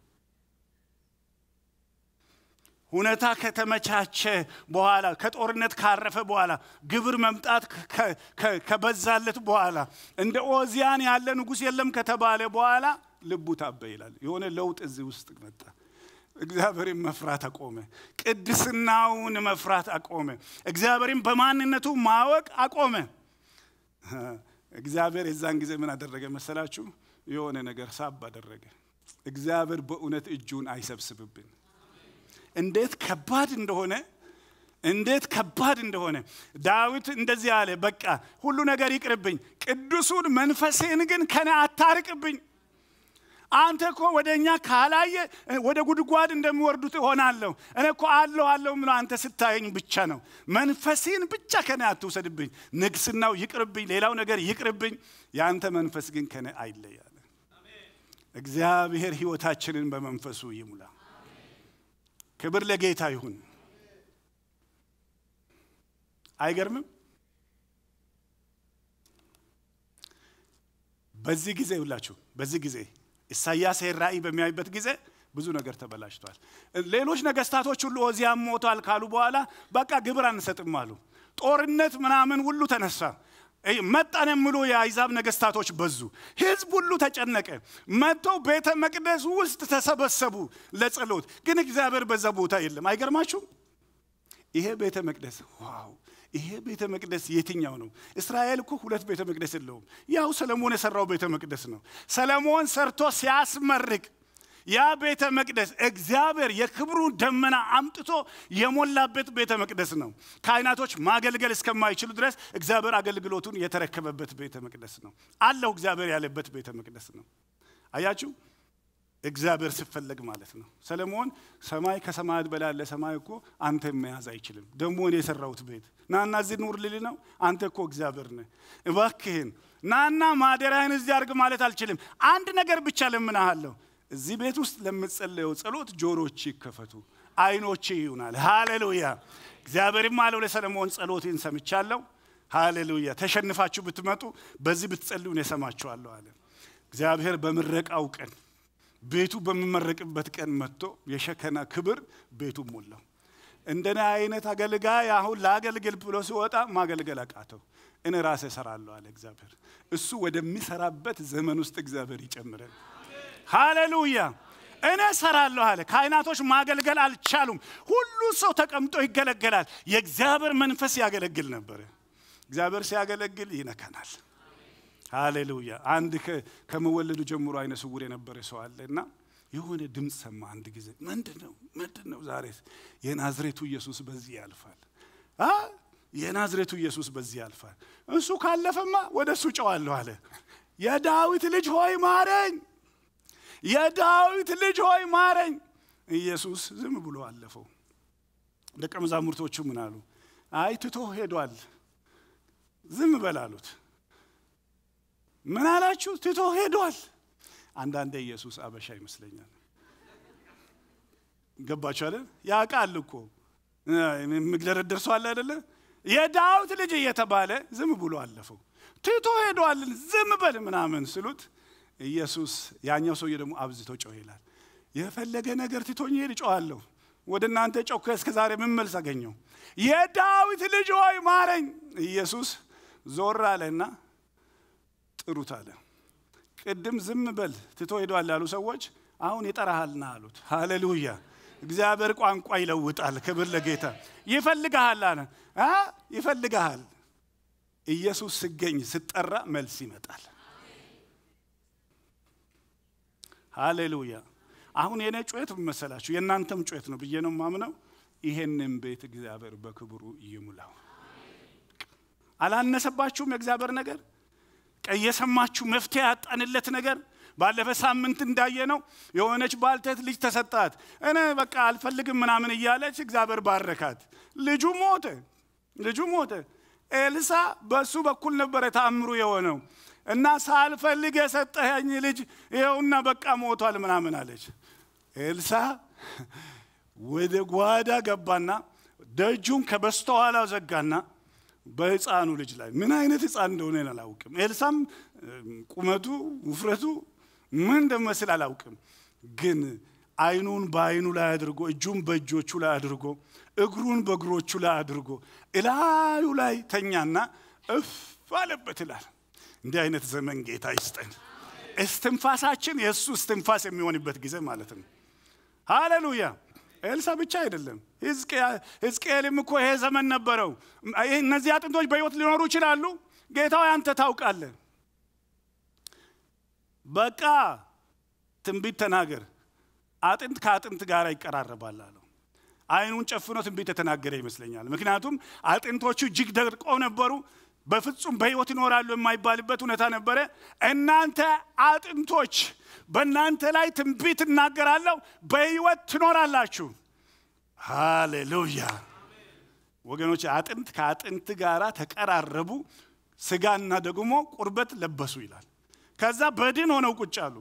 ሁነታ ከተመቻቸ በኋላ ከጦርነት ካረፈ በኋላ ግብር መምጣት ከበዛለት በኋላ እንደ ኦዚያን ያለ ንጉስ የለም ከተባለ በኋላ ልቡ ታበይላል የሆነ ለውጥ እዚህ ውስጥ መጣ እግዚአብሔርን መፍራት አቆመ ቅድስናውን መፍራት አቆመ እግዚአብሔርን በማንነቱ ማወቅ አቆመ እግዚአብሔር እዛን ጊዜ ምን አደረገ መሰላችሁ የሆነ ነገር ሳብ አደረገ እግዚአብሔር በእውነት እጁን አይሰብስብብን እንዴት ከባድ እንደሆነ እንዴት ከባድ እንደሆነ ዳዊት እንደዚህ አለ በቃ ሁሉ ነገር ይቅርብኝ ቅዱሱን መንፈስህን ግን ከኔ አታርቅብኝ አንተኮ ወደኛ ካላየ ወደ ጉድጓድ እንደምወርዱት ሆናለሁ እነኮ አለው አለው ምን አንተ ስታየኝ ብቻ ነው መንፈስህን ብቻ ከኔ አትውሰድብኝ ንግስናው ይቅርብኝ ሌላው ነገር ይቅርብኝ ያንተ መንፈስ ግን ከኔ አይለያለ አሜን እግዚአብሔር ሕይወታችንን በመንፈሱ ይሙላ ክብር ለጌታ ይሁን አይገርምም በዚህ ጊዜ ሁላችሁ በዚህ ጊዜ ኢሳይያስ ራእይ በሚያይበት ጊዜ ብዙ ነገር ተበላሽቷል ሌሎች ነገስታቶች ሁሉ ኦዚያን ሞቷል ካሉ በኋላ በቃ ግብር አንሰጥም አሉ ጦርነት ምናምን ሁሉ ተነሳ መጣን ምሉ የአይዛብ ነገስታቶች በዙ ህዝብ ሁሉ ተጨነቀ መተው ቤተ መቅደስ ውስጥ ተሰበሰቡ ለጸሎት ግን እግዚአብሔር በዛ ቦታ የለም አይገርማችሁ ይሄ ቤተ መቅደስ ዋው ይሄ ቤተ መቅደስ የትኛው ነው እስራኤል እኮ ሁለት ቤተ መቅደስ የለውም ያው ሰለሞን የሰራው ቤተ መቅደስ ነው ሰለሞን ሰርቶ ሲያስመርቅ ያ ቤተ መቅደስ እግዚአብሔር የክብሩ ደመና አምጥቶ የሞላበት ቤተ መቅደስ ነው ካይናቶች ማገልገል እስከማይችሉ ድረስ እግዚአብሔር አገልግሎቱን የተረከበበት ቤተ መቅደስ ነው አለው እግዚአብሔር ያለበት ቤተ መቅደስ ነው አያችሁ እግዚአብሔር ሲፈልግ ማለት ነው ሰለሞን ሰማይ ከሰማያት በላለ ሰማይ እኮ አንተ መያዝ አይችልም ደሞ እኔ የሰራሁት ቤት ናና እዚህ ኑር ልል ነው አንተ እኮ እግዚአብሔር ነህ እባክህን ናና ማደራህን እዚህ አድርግ ማለት አልችልም አንድ ነገር ብቻ ለምንሃለሁ እዚህ ቤት ውስጥ ለምትጸልየው ጸሎት ጆሮዎች ይከፈቱ አይኖች ይሁናል ሃሌሉያ እግዚአብሔር ማለው ለሰለሞን ጸሎትን ሰምቻለሁ ሃሌሉያ ተሸንፋችሁ ብትመጡ በዚህ ብትጸልዩን የሰማችኋለሁ አለ እግዚአብሔር በመረቃው ቀን ቤቱ በመመረቅበት ቀን መጥቶ የሸከና ክብር ቤቱ ሞላው እንደና አይነት አገልጋይ አሁን ላገልግል ብሎ ሲወጣ ማገልገል አቃተው እኔ ራሴ ሰራለሁ አለ እግዚአብሔር እሱ ወደሚሰራበት ዘመን ውስጥ እግዚአብሔር ይጨምራል ሃሌሉያ እኔ ሰራለሁ አለ ካይናቶች ማገልገል አልቻሉም ሁሉ ሰው ተቀምጦ ይገለገላል የእግዚአብሔር መንፈስ ያገለግል ነበር እግዚአብሔር ሲያገለግል ይነካናል ሃሌሉያ አንድ ከመወለዱ ጀምሮ አይነ ስውር የነበረ ሰው አለና የሆነ ድምጽ ሰማ አንድ ጊዜ ምንድነው ምንድነው ዛሬ የናዝሬቱ ኢየሱስ በዚህ ያልፋል አ የናዝሬቱ ኢየሱስ በዚህ ያልፋል እሱ ካለፈማ ወደሱ ጨዋለሁ አለ የዳዊት ልጅ ሆይ ማረኝ የዳዊት ልጅ ሆይ ማረኝ ኢየሱስ ዝም ብሎ አለፈው ደቀ መዛሙርቶቹ ምን አሉ አይ ትቶ ሄዷል ዝም በላሉት ምን አላችሁ ትቶ ሄዷል አንዳንዴ ኢየሱስ አበሻ ይመስለኛል ገባችሁ አይደል ያቃል እኮ ምግለረደር ሰው አለ አይደለ የዳዊት ልጅ እየተባለ ዝም ብሎ አለፈው ትቶ ሄዷል ዝም በል ምናምን ስሉት ኢየሱስ ያኛው ሰው ይደሙ አብዝቶ ጮህ ይላል የፈለገ ነገር ትቶኝ ሄድ ጮሃለሁ ወድናንተ ጮክ እስከ ዛሬ ምን መልስ አገኘው የዳዊት ልጅ ሆይ ማረኝ ኢየሱስ ዞር አለና ጥሩት አለ ቅድም ዝም በል ትቶ ሄዷል አሉ ሰዎች አሁን ይጠራሃልና አሉት ሃሌሉያ እግዚአብሔር ቋንቋ ይለውጣል ክብር ለጌታ ይፈልጋሃል አለ አ ይፈልጋሃል ኢየሱስ ሲገኝ ሲጠራ መልስ ይመጣል Hallelujah. አሁን የኔ ጩኸት በመሰላችሁ የእናንተም ጩኸት ነው ብዬ ነው ማምነው ይሄንን ቤት እግዚአብሔር በክብሩ ይሙላው አላነሰባችሁም የእግዚአብሔር ነገር ቀየሰማችሁ መፍትሄ ያጣንለት ነገር ባለፈ ሳምንት እንዳየነው የሆነች ባልቴት ልጅ ተሰጣት እኔ በቃ አልፈልግም ምናምን ይያለች እግዚአብሔር ባረካት ልጁ ሞተ ልጁ ሞተ ኤልሳ በሱ በኩል ነበር ተአምሩ የሆነው እና ሳልፈልግ የሰጠኝ ልጅ ይሁንና በቃ ሞቷል ምናምን አለች ኤልሳ ወደ ጓዳ ገባና ደጁን ከበስተኋላው ዘጋና በሕፃኑ ልጅ ላይ ምን አይነት ሕፃን እንደሆነ አላውቅም ኤልሳም ቁመቱ ውፍረቱ ምን እንደመስል አላውቅም ግን አይኑን ባይኑ ላይ አድርጎ እጁን በእጆቹ ላይ አድርጎ እግሩን በእግሮቹ ላይ አድርጎ ኢላዩ ላይ ተኛና እፍ አለበትላል እንደ አይነት ዘመን ጌታ ይስጠን እስትንፋሳችን ኢየሱስ እስትንፋስ የሚሆንበት ጊዜ ማለት ነው ሃሌሉያ ኤልሳ ብቻ አይደለም ሕዝቅያ ሕዝቅያልም እኮ ይሄ ዘመን ነበርው እነዚህ አጥንቶች በሕይወት ሊኖሩ ይችላሉ ጌታው አንተ ታውቃለህ በቃ ትንቢት ተናገር አጥንት ካጥንት ጋር ይቀራረባል አለው አይኑን ጨፍኖ ትንቢት ተናገረ ይመስለኛል ምክንያቱም አጥንቶቹ ጅግ ደርቀው ነበሩ በፍጹም በሕይወት ይኖራሉ የማይባልበት ሁኔታ ነበረ እናንተ አጥንቶች በእናንተ ላይ ትንቢት እናገራለሁ በሕይወት ትኖራላችሁ ሃሌሉያ ወገኖች አጥንት ካጥንት ጋራ ተቀራረቡ ስጋና ደግሞ ቁርበት ለበሱ ይላል ከዛ በድን ሆነው ቁጭ አሉ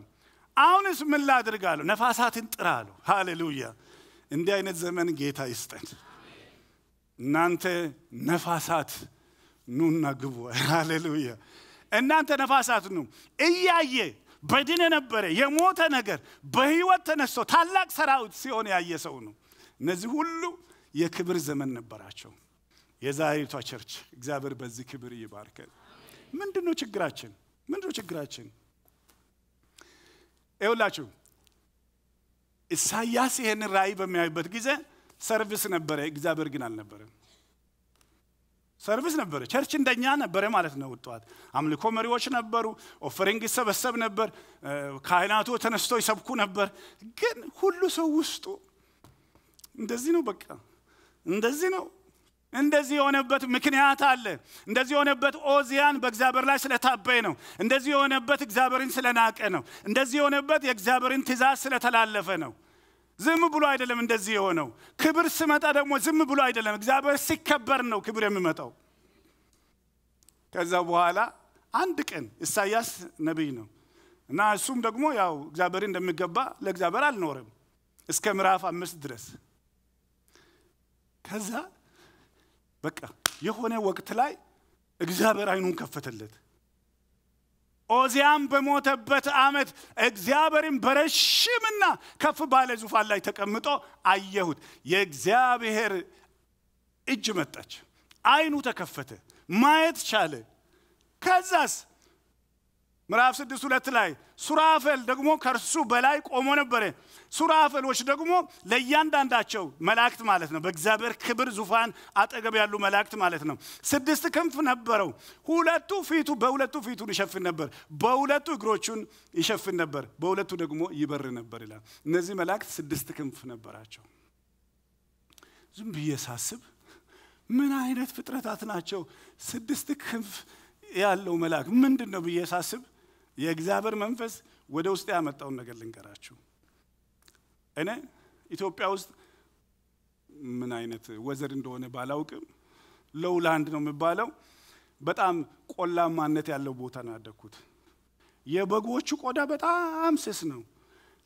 አሁንስ ምን ላድርጋለሁ ነፋሳትን ጥራሉ ሃሌሉያ እንደ አይነት ዘመን ጌታ ይስጠን እናንተ ነፋሳት ኑና ግቡ ሃሌሉያ እናንተ ነፋሳት ኑ እያየ በድን ነበረ የሞተ ነገር በሕይወት ተነስቶ ታላቅ ሰራዊት ሲሆን ያየ ሰው ነው እነዚህ ሁሉ የክብር ዘመን ነበራቸው የዛይቷ ቸርች እግዚአብሔር በዚህ ክብር ይባርከን ምንድነው ችግራችን ምንድነው ችግራችን ኤውላችሁ ኢሳያስ ይሄን ራይ በሚያይበት ጊዜ ሰርቪስ ነበረ እግዚአብሔር ግን አልነበረም ሰርቪስ ነበረ ቸርች እንደኛ ነበረ ማለት ነው ወጣት አምልኮ መሪዎች ነበሩ ኦፈሪንግ ሰበሰብ ነበር ካህናቱ ተነስተው ይሰብኩ ነበር ግን ሁሉ ሰው ውስጡ እንደዚህ ነው በቃ እንደዚህ ነው እንደዚህ የሆነበት ምክንያት አለ እንደዚህ የሆነበት ኦዚያን በእግዚአብሔር ላይ ስለታበየ ነው እንደዚህ የሆነበት እግዚአብሔርን ስለናቀ ነው እንደዚህ የሆነበት የእግዚአብሔርን ትእዛዝ ስለተላለፈ ነው ዝም ብሎ አይደለም እንደዚህ የሆነው ክብር ሲመጣ ደግሞ ዝም ብሎ አይደለም እግዚአብሔር ሲከበር ነው ክብር የሚመጣው ከዛ በኋላ አንድ ቀን ኢሳያስ ነብይ ነው እና እሱም ደግሞ ያው እግዚአብሔር እንደሚገባ ለእግዚአብሔር አልኖርም እስከ ምዕራፍ አምስት ድረስ ከዛ በቃ የሆነ ወቅት ላይ እግዚአብሔር አይኑን ከፈተለት ኦዚያን በመተበት አመት እግዚአብሔርን በረሽምና ከፍ ባለ ዙፋን ላይ ተቀምጦ አየሁት የእግዚአብሔር እጅ መጣች አይኑ ተከፈተ ማየት ቻለ ከዛስ ምዕራፍ ስድስት ሁለት ላይ ሱራፌል ደግሞ ከርሱ በላይ ቆሞ ነበር ሱራፌሎች ደግሞ ለእያንዳንዳቸው መላእክት ማለት ነው በእግዚአብሔር ክብር ዙፋን አጠገብ ያሉ መላእክት ማለት ነው ስድስት ክንፍ ነበረው ሁለቱ ፊቱ በሁለቱ ፊቱን ይሸፍን ነበር በሁለቱ እግሮቹን ይሸፍን ነበር በሁለቱ ደግሞ ይበር ነበር ይላል እነዚህ መላእክት ስድስት ክንፍ ነበራቸው ዝም ብዬ ሳስብ ምን አይነት ፍጥረታት ናቸው ስድስት ክንፍ ያለው መልአክ ምንድነው ብዬ ሳስብ የእግዚአብሔር መንፈስ ወደ ውስጥ ያመጣው ነገር ልንገራችሁ እኔ ኢትዮጵያ ውስጥ ምን አይነት ወዘር እንደሆነ ባላውቅም ሎውላንድ ነው የሚባለው በጣም ቆላማነት ያለው ቦታ ነው ያደኩት የበጎቹ ቆዳ በጣም ስስ ነው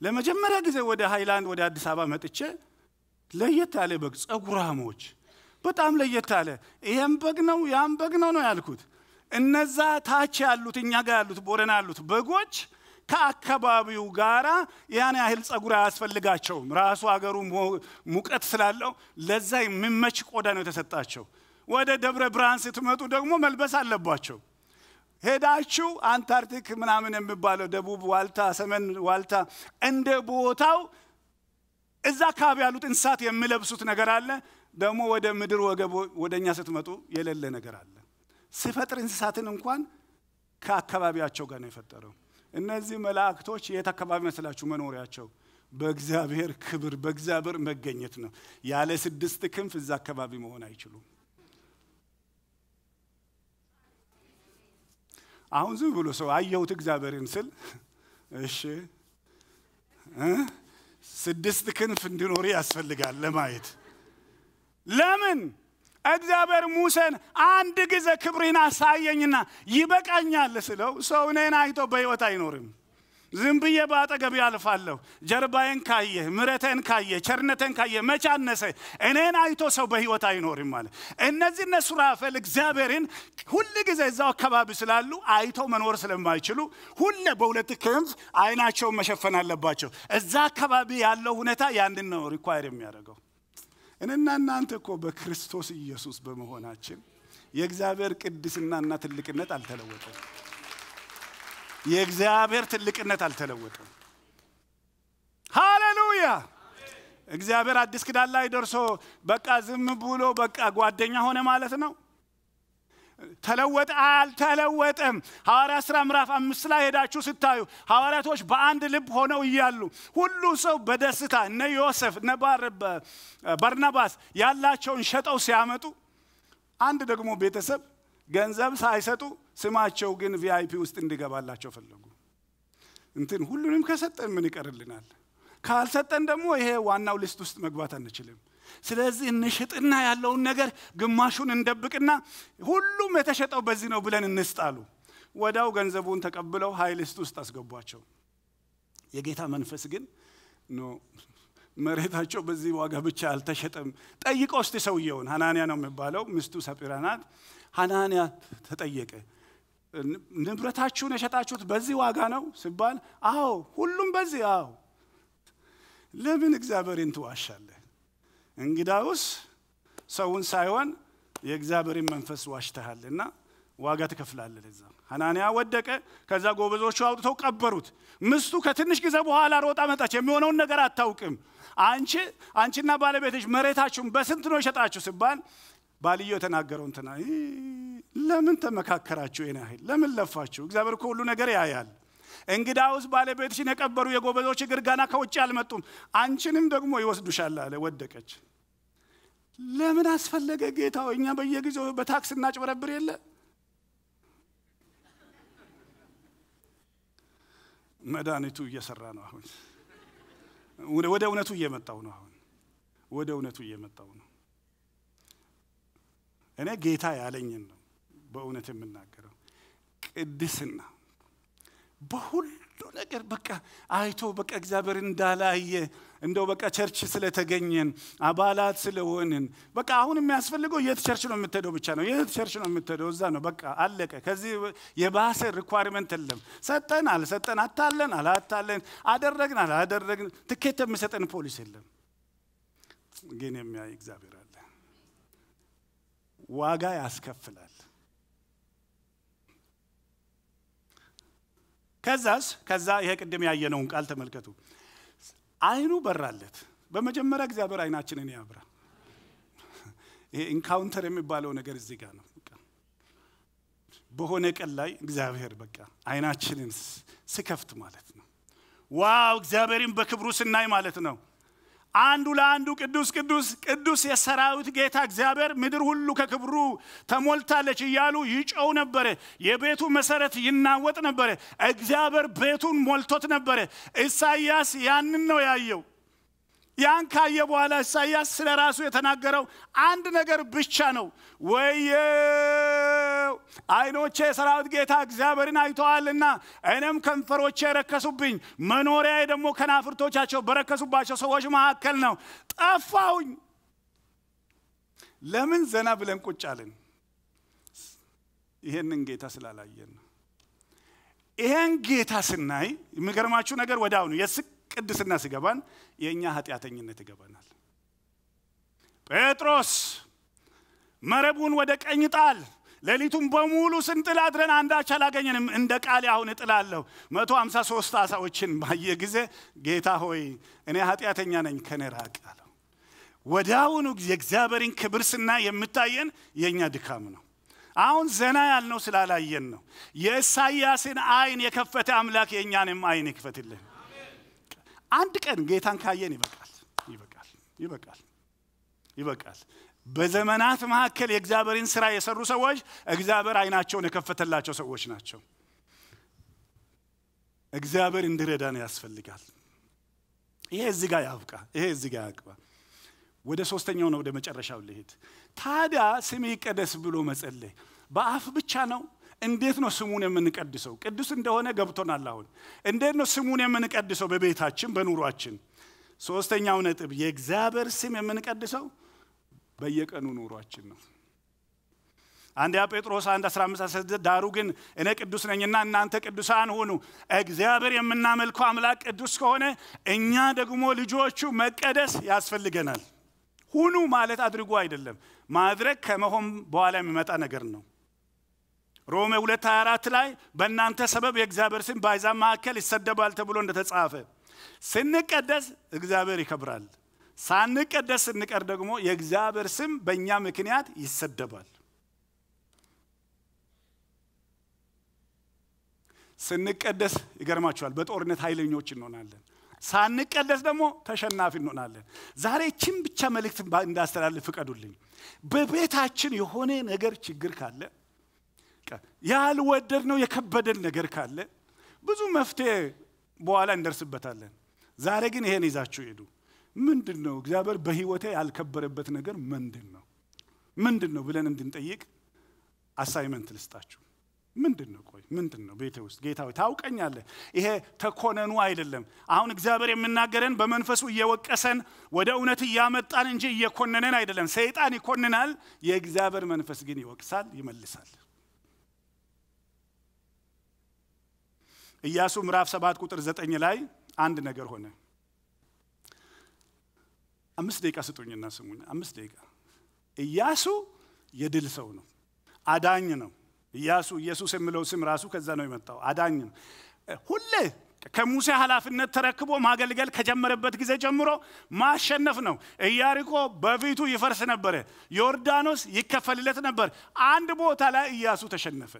ለመጀመሪያ ጊዜ ወደ ሃይላንድ ወደ አዲስ አበባ መጥቼ ለየት ያለ በግ ጸጉራሞች በጣም ለየት ያለ ይሄን በግ ነው ያን በግ ነው ነው ያልኩት እነዛ ታች ያሉት እኛ ጋር ያሉት ቦረና ያሉት በጎች ከአከባቢው ጋራ ያን ያህል ጸጉር ያስፈልጋቸው ራሱ ሀገሩ ሙቀት ስላለው ለዛ የሚመች ቆዳ ነው ተሰጣቸው ወደ ደብረ ብርሃን ስትመጡ ደግሞ መልበስ አለባቸው ሄዳችሁ አንታርክቲክ ምናምን የሚባለው ደቡብ ዋልታ ሰሜን ዋልታ እንደ ቦታው እዛ አካባቢ ያሉት እንስሳት የሚለብሱት ነገር አለ ደግሞ ወደ ምድር ወገብ ወደኛ ስትመጡ የሌለ ነገር አለ ሲፈጥር እንስሳትን እንኳን ከአከባቢያቸው ጋር ነው የፈጠረው እነዚህ መላእክቶች የታከባቢ መስላችሁ መኖሪያቸው በእግዚአብሔር ክብር በእግዚአብሔር መገኘት ነው ያለ ስድስት ክንፍ እዛ አከባቢ መሆን አይችሉም አሁን ዝም ብሎ ሰው አየሁት እግዚአብሔርን ስል እሺ እ ስድስት ክንፍ እንዲኖር ያስፈልጋል ለማየት ለምን እግዚአብሔር ሙሴን አንድ ግዜ ክብሪና ሳይየኝና ይበቃኛል ስለው ሰው ነን አይቶ በህይወት አይኖርም ዝም ብዬ ባጠገብ ያልፋለሁ ጀርባዬን ካየ ምረቴን ካየ ቸርነቴን ካየ መቻነሰ እኔን አይቶ ሰው በህይወት አይኖርም ማለት እነዚህ ነሱራፈል እግዚአብሔርን ሁሉ ግዜ እዛው ከባብ ስላሉ አይቶ መኖር ስለማይችሉ ሁሉ በሁለት ክንፍ አይናቸው መሸፈን አለባቸው እዛ ከባብ ያለው ሁኔታ ያንድን ነው ሪኳየር የሚያደርገው እንና እናንተኮ በክርስቶስ ኢየሱስ በመሆናችን የእግዚአብሔር ቅድስናና ትልቅነት አልተለወጠም የእግዚአብሔር ትልቅነት አልተለወጠም ሃሌሉያ እግዚአብሔር አዲስ ኪዳን ላይ ደርሶ በቃ ዝም ብሎ በቃ ጓደኛ ሆነ ማለት ነው ተለወጠ አልተለወጠም ሐዋርያ ሥራ ምዕራፍ አምስት ላይ ሄዳችሁ ስታዩ ሐዋርያቶች በአንድ ልብ ሆነው ይያሉ ሁሉ ሰው በደስታ እነ ዮሴፍ እነ በርናባስ ያላቸውን ሸጠው ሲያመጡ አንድ ደግሞ ቤተሰብ ገንዘብ ሳይሰጡ ስማቸው ግን ቪአይፒ ውስጥ እንዲገባላቸው ፈለጉ እንትን ሁሉንም ከሰጠን ምን ይቀርልናል ካልሰጠን ደግሞ ይሄ ዋናው ሊስት ውስጥ መግባት አንችልም ስለዚህ እንሽጥና ያለውን ነገር ግማሹን እንደብቅና ሁሉ መተሸጠው በዚህ ነው ብለን እንስጣሉ ወዳው ገንዘቡን ተቀብለው ሃይሊስት ውስጥ አስገቧቸው የጌታ መንፈስ ግን ኖ መረታቸው በዚህ ዋጋ ብቻ አልተሸጠም ጠይቀው እስቲ ሰውየውን ሐናንያ ነው የሚባለው ምስቱ ሰጲራናት ሐናንያ ተጠየቀ ንብረታችሁን እየሸጣችሁት በዚህ ዋጋ ነው ሲባል አዎ ሁሉም በዚህ አዎ ለምን እግዚአብሔርን ተዋሻለህ እንግዳውስ ሰውን ሳይሆን የእግዚአብሔርን መንፈስ ዋሽተሃልና ዋጋ ተከፍላለህ ለዛ ሐናንያ ወደቀ ከዛ ጎበዞቹ አውጥተው ቀበሩት ምስቱ ከትንሽ ግዜ በኋላ ሮጣ መጣች የሚሆነውን ነገር አታውቅም አንቺ አንቺና ባለቤትሽ መሬታችሁን በስንት ነው ሸጣችሁ ሲባል ባልየው ተናገረው እንትና ለምን ተመካከራችሁ እኔ አይደል ለምን ለፋችሁ እግዚአብሔር ሁሉ ነገር ያያል እንግዳውስ ባለቤትሽን የቀበሩ የጎበዞች ግርጋና ከውጭ አልመጡም አንቺንም ደግሞ ይወስዱሻል አለ ወደቀች ለምን አስፈለገ ጌታው እኛ በየጊዜው በታክስና ጭበረብር የለ መዳኒቱ እየሰራ ነው አሁን ወደ እውነቱ እየመጣው ነው አሁን ወደ እውነቱ እየመጣው ነው እኔ ጌታ ያለኝን ነው በእውነት የምናገረው ቅድስና በሁሉ ነገር በቃ አይቶ በቃ እግዚአብሔር እንዳላየ እንደው በቃ ቸርች ስለተገኘን አባላት ስለሆነን በቃ አሁን የሚያስፈልገው የቸርች ነው የምትደው ብቻ ነው የቸርች ነው የምትደው እዛ ነው በቃ አለቀ ከዚህ የባሰ ሪኳየርመንት የለም ሰጠን አልሰጠን አታለን አላታለን አደረግን አላደረግን ትኬት የምሰጠን ፖሊስ የለም ግን የሚያይ እግዚአብሔር አለ ዋጋ ያስከፍላል ከዛስ ከዛ ይሄ ቅድም ያየነውን ቃል ተመልከቱ አይኑ በራለት በመጀመሪያ እግዚአብሔር አይናችንን ያብራ ይሄ ኢንካውንተር የሚባለው ነገር እዚህ ጋር ነው በቃ በሆነ ቀን ላይ እግዚአብሔር በቃ አይናችንን ሲከፍት ማለት ነው ዋው እግዚአብሔርን በክብሩ ስናይ ማለት ነው አንዱ ለአንዱ ቅዱስ ቅዱስ ቅዱስ የሰራዊት ጌታ እግዚአብሔር ምድር ሁሉ ከክብሩ ተሞልታለች ይያሉ ይጮው ነበር የቤቱ መሰረት ይናወጥ ነበር እግዚአብሔር ቤቱን ሞልቶት ነበር ኢሳይያስ ያንን ነው ያየው ያን ካየ በኋላ ኢሳይያስ ስለራሱ የተናገረው አንድ ነገር ብቻ ነው ወይ አይኖቼ ሰራዊት ጌታ እግዚአብሔርን አይተዋልና እኔም ከንፈሮቼ ረከሱብኝ መኖሪያዬ ደግሞ ከናፍርቶቻቸው በረከሱባቸው ሰዎች መካከል ነው ጠፋሁኝ ለምን ዘና ብለን ቁጭ አልን ይሄንን ጌታ ስላላየን ይሄን ጌታ ስናይ የሚገርማችሁ ነገር ወዳው ነው የስ ቅድስና ሲገባን የኛ ኃጢያተኝነት ይገባናል ጴጥሮስ መረቡን ወደ ቀኝ ጣል ለሊቱን በሙሉ ስንጥል አድረን አንዳች አላገኘንም እንደ ቃል ያሁን እጥላለሁ መቶ ሃምሳ ሶስት አሳዎችን ባየ ጊዜ ጌታ ሆይ እኔ ኃጢያተኛ ነኝ ከኔ ራቅ አለው ወዳውኑ እግዚአብሔርን ክብር ስና የምታየን የኛ ድካም ነው አሁን ዘና ያልነው ስላላየን ነው የኢሳያስን አይን የከፈተ አምላክ የኛንም አይን ይክፈትልን አንድ ቀን ጌታን ካየን ይበቃል ይበቃል ይበቃል ይበቃል በዘመናት ማከለ የእግዚአብሔርን ሥራ የሰሩ ሰዎች እግዚአብሔር አይናቸውን የከፈተላቸው ሰዎች ናቸው እግዚአብሔር እንድረዳን ያስፈልጋል ይሄ እዚህ ጋር ያብቃ ይሄ እዚህ ጋር ያብቃ ወደ ሶስተኛው ነው ወደ መጨረሻው ለሄድ ታዲያ ስሜ ይቀደስ ብሎ መጸለይ በአፍ ብቻ ነው እንዴት ነው ስሙን የምንቀድሰው ቅዱስ እንደሆነ ገብቶናል አሁን እንዴት ነው ስሙን የምንቀድሰው በቤታችን በኑሯችን ሶስተኛው ነጥብ የእግዚአብሔር ስም የምንቀድሰው በየቀኑ ኑሯችን ነው አንድ ያ ጴጥሮስ አንድ አስራ አምስት ዳሩ ግን እኔ ቅዱስ ነኝና እናንተ ቅዱሳን ሆኑ እግዚአብሔር የምናመልከው አምላክ ቅዱስ ከሆነ እኛ ደግሞ ልጆቹ መቀደስ ያስፈልገናል ሁሉ ማለት አድርጎ አይደለም ማድረክ ከመሆን በኋላ የሚመጣ ነገር ነው ሮሜ ሁለት አራት ላይ በእናንተ ሰበብ የእግዚአብሔር ስም ባይዛም ማከል ይሰደባል ተብሎ እንደተጻፈ ስንቀደስ እግዚአብሔር ይከብራል ሳንቀደስ ስንቀር ደግሞ የእግዚአብሔር ስም በእኛ ምክንያት ይሰደባል ስንቀደስ ይገርማችኋል በጦርነት ኃይለኞች እንሆናለን ሳንቀደስ ደግሞ ተሸናፊ እንሆናለን ዛሬ እቺን ብቻ መልእክት እንዳስተላልፍ ፍቀዱልኝ በቤታችን የሆነ ነገር ችግር ካለ ያልወደድነው የከበደን ነገር ካለ ብዙ መፍትሄ በኋላ እንደርስበታለን ዛሬ ግን ይሄን ይዛችሁ ሄዱ ምንድነው እግዚአብሔር በህይወቴ ያልከበረበት ነገር ምንድነው ምንድነው ብለን እንድንጠይቅ አሳይመንት ልስጣችሁ ምንድነው ቆይ ምንድነው ቤቴ ውስጥ ጌታው ታውቀኛለህ ይሄ ተኮነኑ አይደለም አሁን እግዚአብሔር የምናገረን በመንፈሱ እየወቀሰን ወደ ኡነት ያመጣን እንጂ እየኮነነን አይደለም ሰይጣን ይኮነናል የእግዚአብሔር መንፈስ ግን ይወቅሳል ይመልሳል ኢያሱ ምዕራፍ ሰባት ቁጥር ዘጠኝ ላይ አንድ ነገር ሆነ አምስት ደቂቃ ስጡኝና ስሙኝ አምስት ደቂቃ ኢያሱ የድል ሰው ነው አዳኝ ነው ኢያሱ ኢየሱስ የሚለው ስም ራሱ ከዛ ነው የመጣው አዳኝ ነው ሁሌ ከሙሴ ሐላፊነት ተረክቦ ማገልገል ከጀመረበት ጊዜ ጀምሮ ማሸነፍ ነው ኢያሪኮ በፊቱ ይፈርስ ነበር ዮርዳኖስ ይከፈልለት ነበር አንድ ቦታ ላይ ኢያሱ ተሸነፈ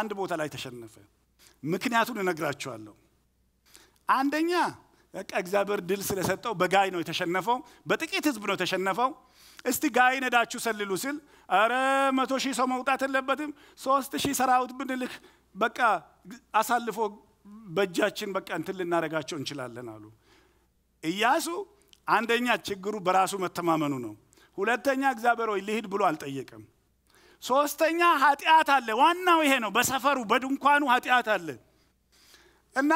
አንድ ቦታ ላይ ተሸነፈ ምክንያቱን እነግራችኋለሁ አንደኛ በቃ እግዚአብሔር ድል ስለሰጠው በጋይ ነው የተሸነፈው በጥቂት ህዝብ ነው የተሸነፈው እስቲ ጋይ ነዳችሁ ሰልሉ ሲል አረ መቶ ሺህ ሰው መውጣት አለበትም ሶስት ሺህ ሰራውት ብንልክ በቃ አሳልፎ በጃችን በቃ እንትን ልናረጋቸው እንችላለን አሉ ኢያሱ አንደኛ ችግሩ በራሱ መተማመኑ ነው ሁለተኛ እግዚአብሔር ወይ ልሂድ ብሎ አልጠየቀም ሶስተኛ ኃጢአት አለ ዋናው ይሄ ነው በሰፈሩ በድንኳኑ ኃጢአት አለ እና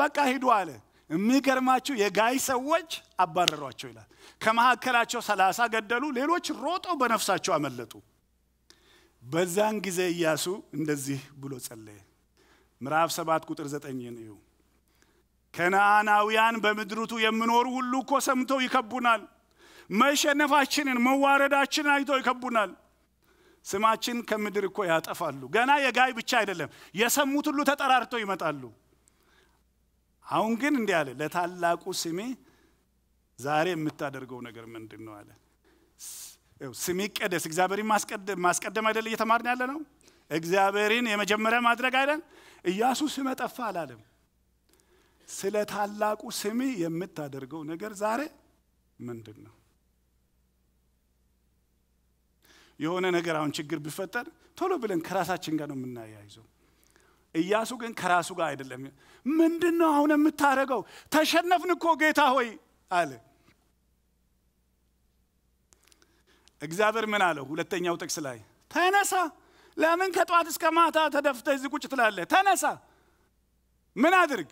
በቃ ሄዱ አለ የሚገርማችሁ የጋይ ሰዎች አባረሯቸው ይላል ከመሐከላቸው ሰላሳ ገደሉ ሌሎች ሮጦ በነፍሳቸው አመለጡ በዛን ጊዜ ኢያሱ እንደዚህ ብሎ ጸለየ ምዕራፍ ሰባት ቁጥር ዘጠኝ ነው ከነዓናውያን በመድሩቱ የምኖሩ ሁሉ እኮ ሰምተው ይከቡናል መሸነፋችንን መዋረዳችንን አይተው ይከቡናል ስማችን ከምድር እኮ ያጠፋሉ ገና የጋይ ብቻ አይደለም የሰሙት ሁሉ ተጠራርተው ይመጣሉ አሁን ግን እንዴ አለ ለታላቁ ስሜ ዛሬ የምታደርገው ነገር ምንድነው አለ እው ስሜ ይቀደስ እግዚአብሔርን ማስቀደም ማስቀደም አይደል እየተማርን ያለ ነው እግዚአብሔርን የመጀመሪያ ማድረግ አይደል ኢያሱ ስም ጠፋ አላለም ስለ ታላቁ ስሜ የምታደርገው ነገር ዛሬ ምንድነው የሆነ ነገር አሁን ችግር ቢፈጠር ቶሎ ብለን ከራሳችን ጋር ነው የምናያይዘው ኢያሱ ግን ከራሱ ጋር አይደለም ምንድነው አሁን የምታረገው ተሸነፍንኮ ጌታ ሆይ አለ እግዚአብሔር ምን አለው ሁለተኛው ጥቅስ ላይ ተነሳ ለምን ከጧት እስከ ማታ ተደፍተ እዚህ ቁጭ ትላለህ ተነሳ ምን አድርግ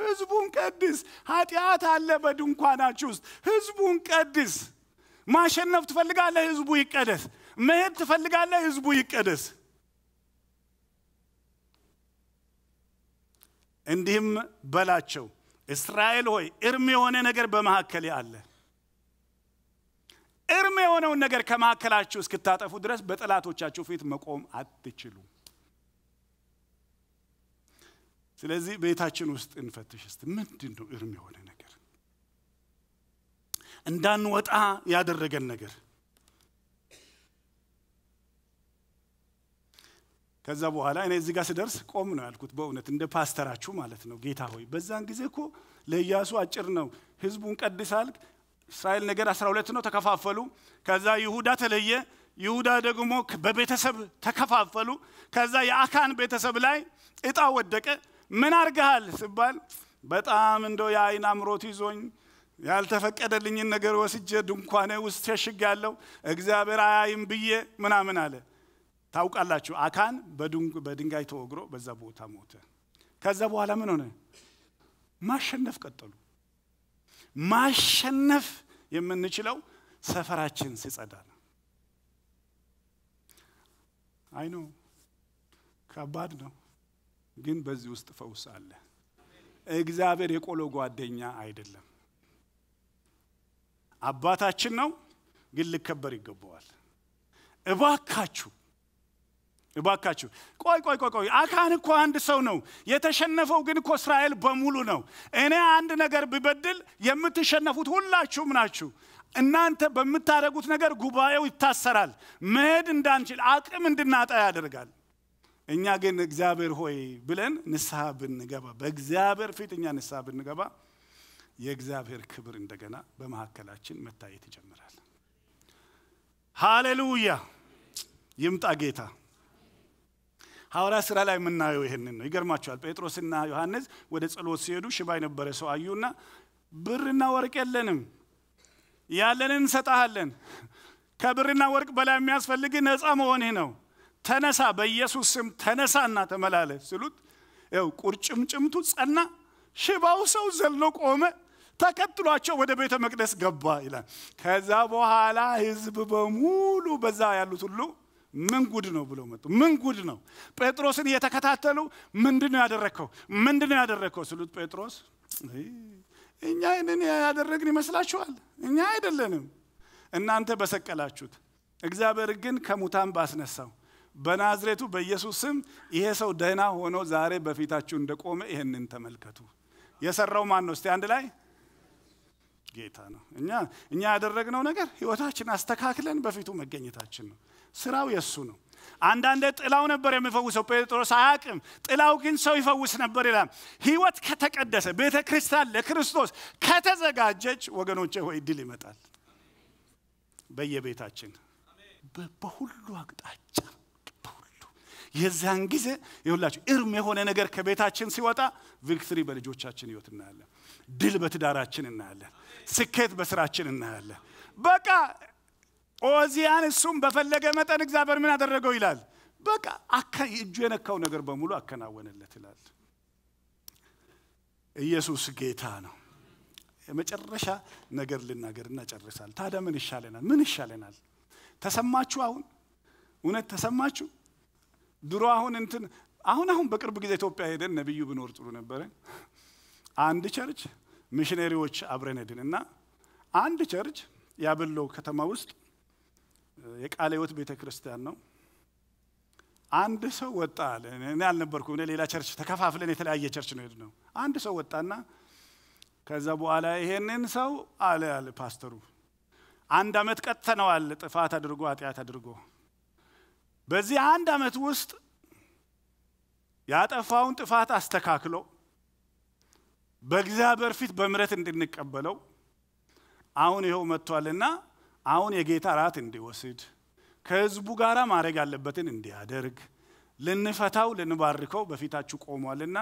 ህዝቡን ቀድስ ኃጢአት አለ በድንኳናችሁ ውስጥ ህዝቡን ቀድስ ማሸነፍ ትፈልጋለህ ህዝቡ ይቀደስ መሄድ ትፈልጋለህ ህዝቡ ይቀደስ እንዲህም በላቸው እስራኤል ሆይ እርም የሆነ ነገር በመሐከሌ አለ እርም የሆነው ነገር ከመሐከላችሁ እስክታጠፉ ድረስ በጠላቶቻችሁ ፊት መቆም አትችሉ ስለዚህ ቤታችን ውስጥ እንፈትሽ እስቲ ምንድነው እርም የሆነ ነገር እንዳንወጣ ያደረገን ነገር كذا بوهلا أنا إذا قاس درس قومنا على كتب أو نتندى باسترة شو مالتنا وجيتها هوي بزان جزءكو لياسو أجرنا حزبون قد سالك سائل نجار أسرولتنا تكفافلو كذا يهودا تليه يهودا دقمو ببيتسب تكفافلو كذا يأكان بيتسب لاي إتعودك من أرجال سبال بتأمن دو يا إن أمروتي زون يالتفك أدلين النجار وسجد دم قانه وستشجعلو إجزابر عايم بيه منا مناله تاوك الله شو أكان بدون بدينجاي توغرو بزبوط هموته كذب ولا منونه ما شنف قتلو ما شنف يمن نشلو سفراتين سيصدان I know كبارنا جن بزوست فوس الله إجزابر يقولو قادينيا عيدلهم أباتاتشين نو قل كبري قبوال إباكاتشو إباكاتشو كوي كوي كوي كوي أكان كوا عند سونو يتشنفوا قن كوا إسرائيل بمولو نو أنا عند نجار ببدل يم تشنفوا تقول لا شو مناشو إن أنت بمتارجوت نجار غباية ويتسرال مهد ندانشيل عاقل من دنات أياد رجال إن يعجن إجزابر هوي بلن نسحاب النجابة بإجزابر في تنيا نسحاب النجابة يجزابير كبر عندنا بمهاكلاتين متايت جمرال هاللويا يمتى جيتا هؤلاء سرالة من نايو هننو يقر ما تقول بيتروس النايو هنز ودرس الوصية دو شبابنا برسو أيونا برنا ورك اللنم يا لنن ستاهلن كبرنا ورك بلا مياس فلقي ناس أمون هنا تنسى بيسوسم تنسى أن تملاه سلوت يو كورشم شم توس أن شباب سو زلوك أمة تكتلوا أشوا وده بيت مقدس جبّا إلى كذا بوهلا حزب بمولو بزايا لطلوا من قدرنا بلومتو من قدرنا بيتروس إني أتكتاتلو من دنيا دركو من دنيا دركو سلوت بيتروس إني إني أدركني مسألة شوال إني أدلني إن أنت بسك على شوت إجزابرجن كمتام باس نساو بنازرتو بيسوسم يسوع دهنا هونو زاره بفيتا شندك أمة إهن أنت ملكتو يسرّو ما نستي عند لاي جيتانو إنيا إنيا أدرّجنا ونجر يوتاحنا استكاكلن بفيتو مجنّي تاحنا سراو يسونو عند عندت إلاؤنا بريم فوسو بيتروس عاكم إلاؤكين سوي فوسنا بريلا هيوت كتك أدّسة بيت كريستال لكريستوس كتزعجج وجنوجه هو إدلي متال بيي بيتاحنا ببهولو عقد أجمع يزان جزء يقول لك إرمي هون أنا غير كبيت أشين سواتا فيكتوري برجوتش أشين يوتنا هلا دل بتدار أشين هلا سكت بسر أشين هلا بقى أوزيان السوم بفلقة متى نجزابر من هذا الرجولال بقى أك يجينا كون غير بمولو أكنا وين اللي تلال يسوس جيتانو ما تجرشها نجر لنا جرنا تجرسال هذا من الشالنا من الشالنا تسمعوا هون ونا تسمعوا دروا هون انتن هون هون بكر بقية توبة هيدا النبي يبنور ترونا برا عند church missionary watch عبرنا ديننا عند church يقابلوا كتماوس يكاليوت بيت كريستيانو عند سو وطال نال نبركون ليلا church تكافح فلني تلاقي church نيرنو عند سو وطالنا كذابوا على هنن سو على على باسترو عند مت كتنا وال تفات درجوا تيات درجوا بزي عندما توست ياتفاون تفات استكاكلو بغزابر فيت بمرت እንድንቀበለው አሁን ይሄው መጥቷልና አሁን የጌታ ራት እንዲወስድ ከህዝቡ ጋራ ማረግ ያለበትን እንዲያደርግ ለነፋታው ለነባርከው በፊታችሁ ቆሟልና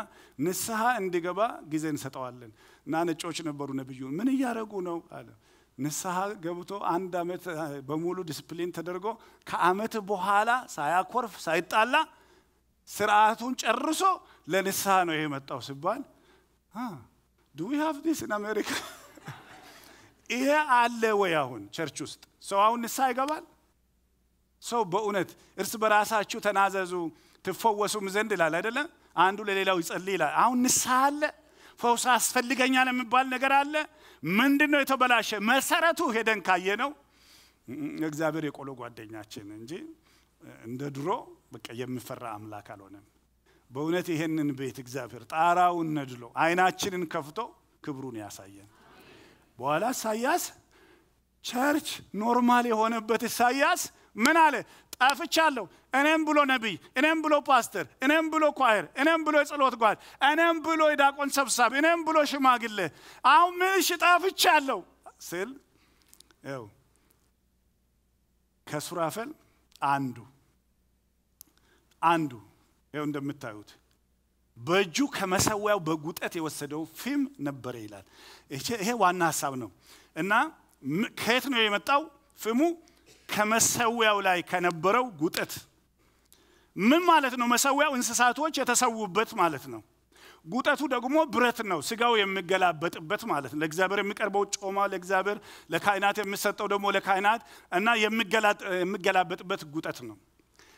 ንስሐ እንዲገባ ጊዜን ሰጣዋለን እና ነጮች ነበሩ ነብዩ ምን ያረጉ ነው አለ نساها قبته عند مت بمولو ديسبلين تدرجو كأمت بوهلا سايا كورف سايت الله سرعتون شرسو لنساها نهيمة توسبان ها do we have this in America إيه على وياهون شرشوست سواء نساها قبل سو بقولت إرسبراسها شو تناززو تفوّسوا مزندلا لا دلا عندو لليلا ويسأليلا عون نساها فوس أسفل جنيا لما بال نجارله من دينه يتبلاش مسارته هيدن كاينو إجزابير يقولوا قادينيا تشينجي ندرو بكيم مفرّع أملاك علونهم بونتي هنن بيت إجزابير تعارا وندلو عينات تشين كفتو كبروني أسايين ولا ساياس church normally هون بيت ساياس من عليه أفتشالو أنام بلو نبي أنام بلو باستر أنام بلو كوير أنام بلو يسألوه تقول أنام بلو إذا كون سبساب أنام بلو شو ما قل له أو مش تأفتشالو سل أو كسرافل عنده عنده يوند متعود بجو كما سواه بجود أتي وسدو فيم نبريلان إيه هو الناس أبنو إننا كيتنا يمتعو فيمو كما سواه لاي كنبرو جودت من مالتنا مسواه إنساسات وجه تسوّه بيت مالتنا جودته دعومه برتنا سجاوي مجلاب بيت بيت مالتنا لكزابر مكربوش أما لكزابر لكائنات مسات ودمو لكائنات أننا يمجلاب مجلاب بيت بيت جودتنا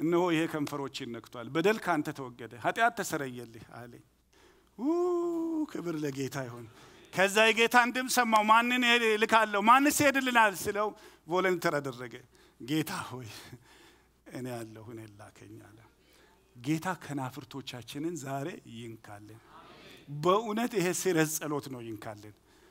إنه هو يهكم فروتشين نكتوال بدل كان تتوقعه حتى أتسرعي اللي عليه أوه كبر لقيته هون كذا لقيته عندهم سماه ما نني لكالله ما نسير لنا سلوا ولن ترى درجة قيته هوي إني الله هنا الله كيني الله جيتا كنافر توجهين زاره ينكالين بأونت هي سيرز ألوتنا ينكالين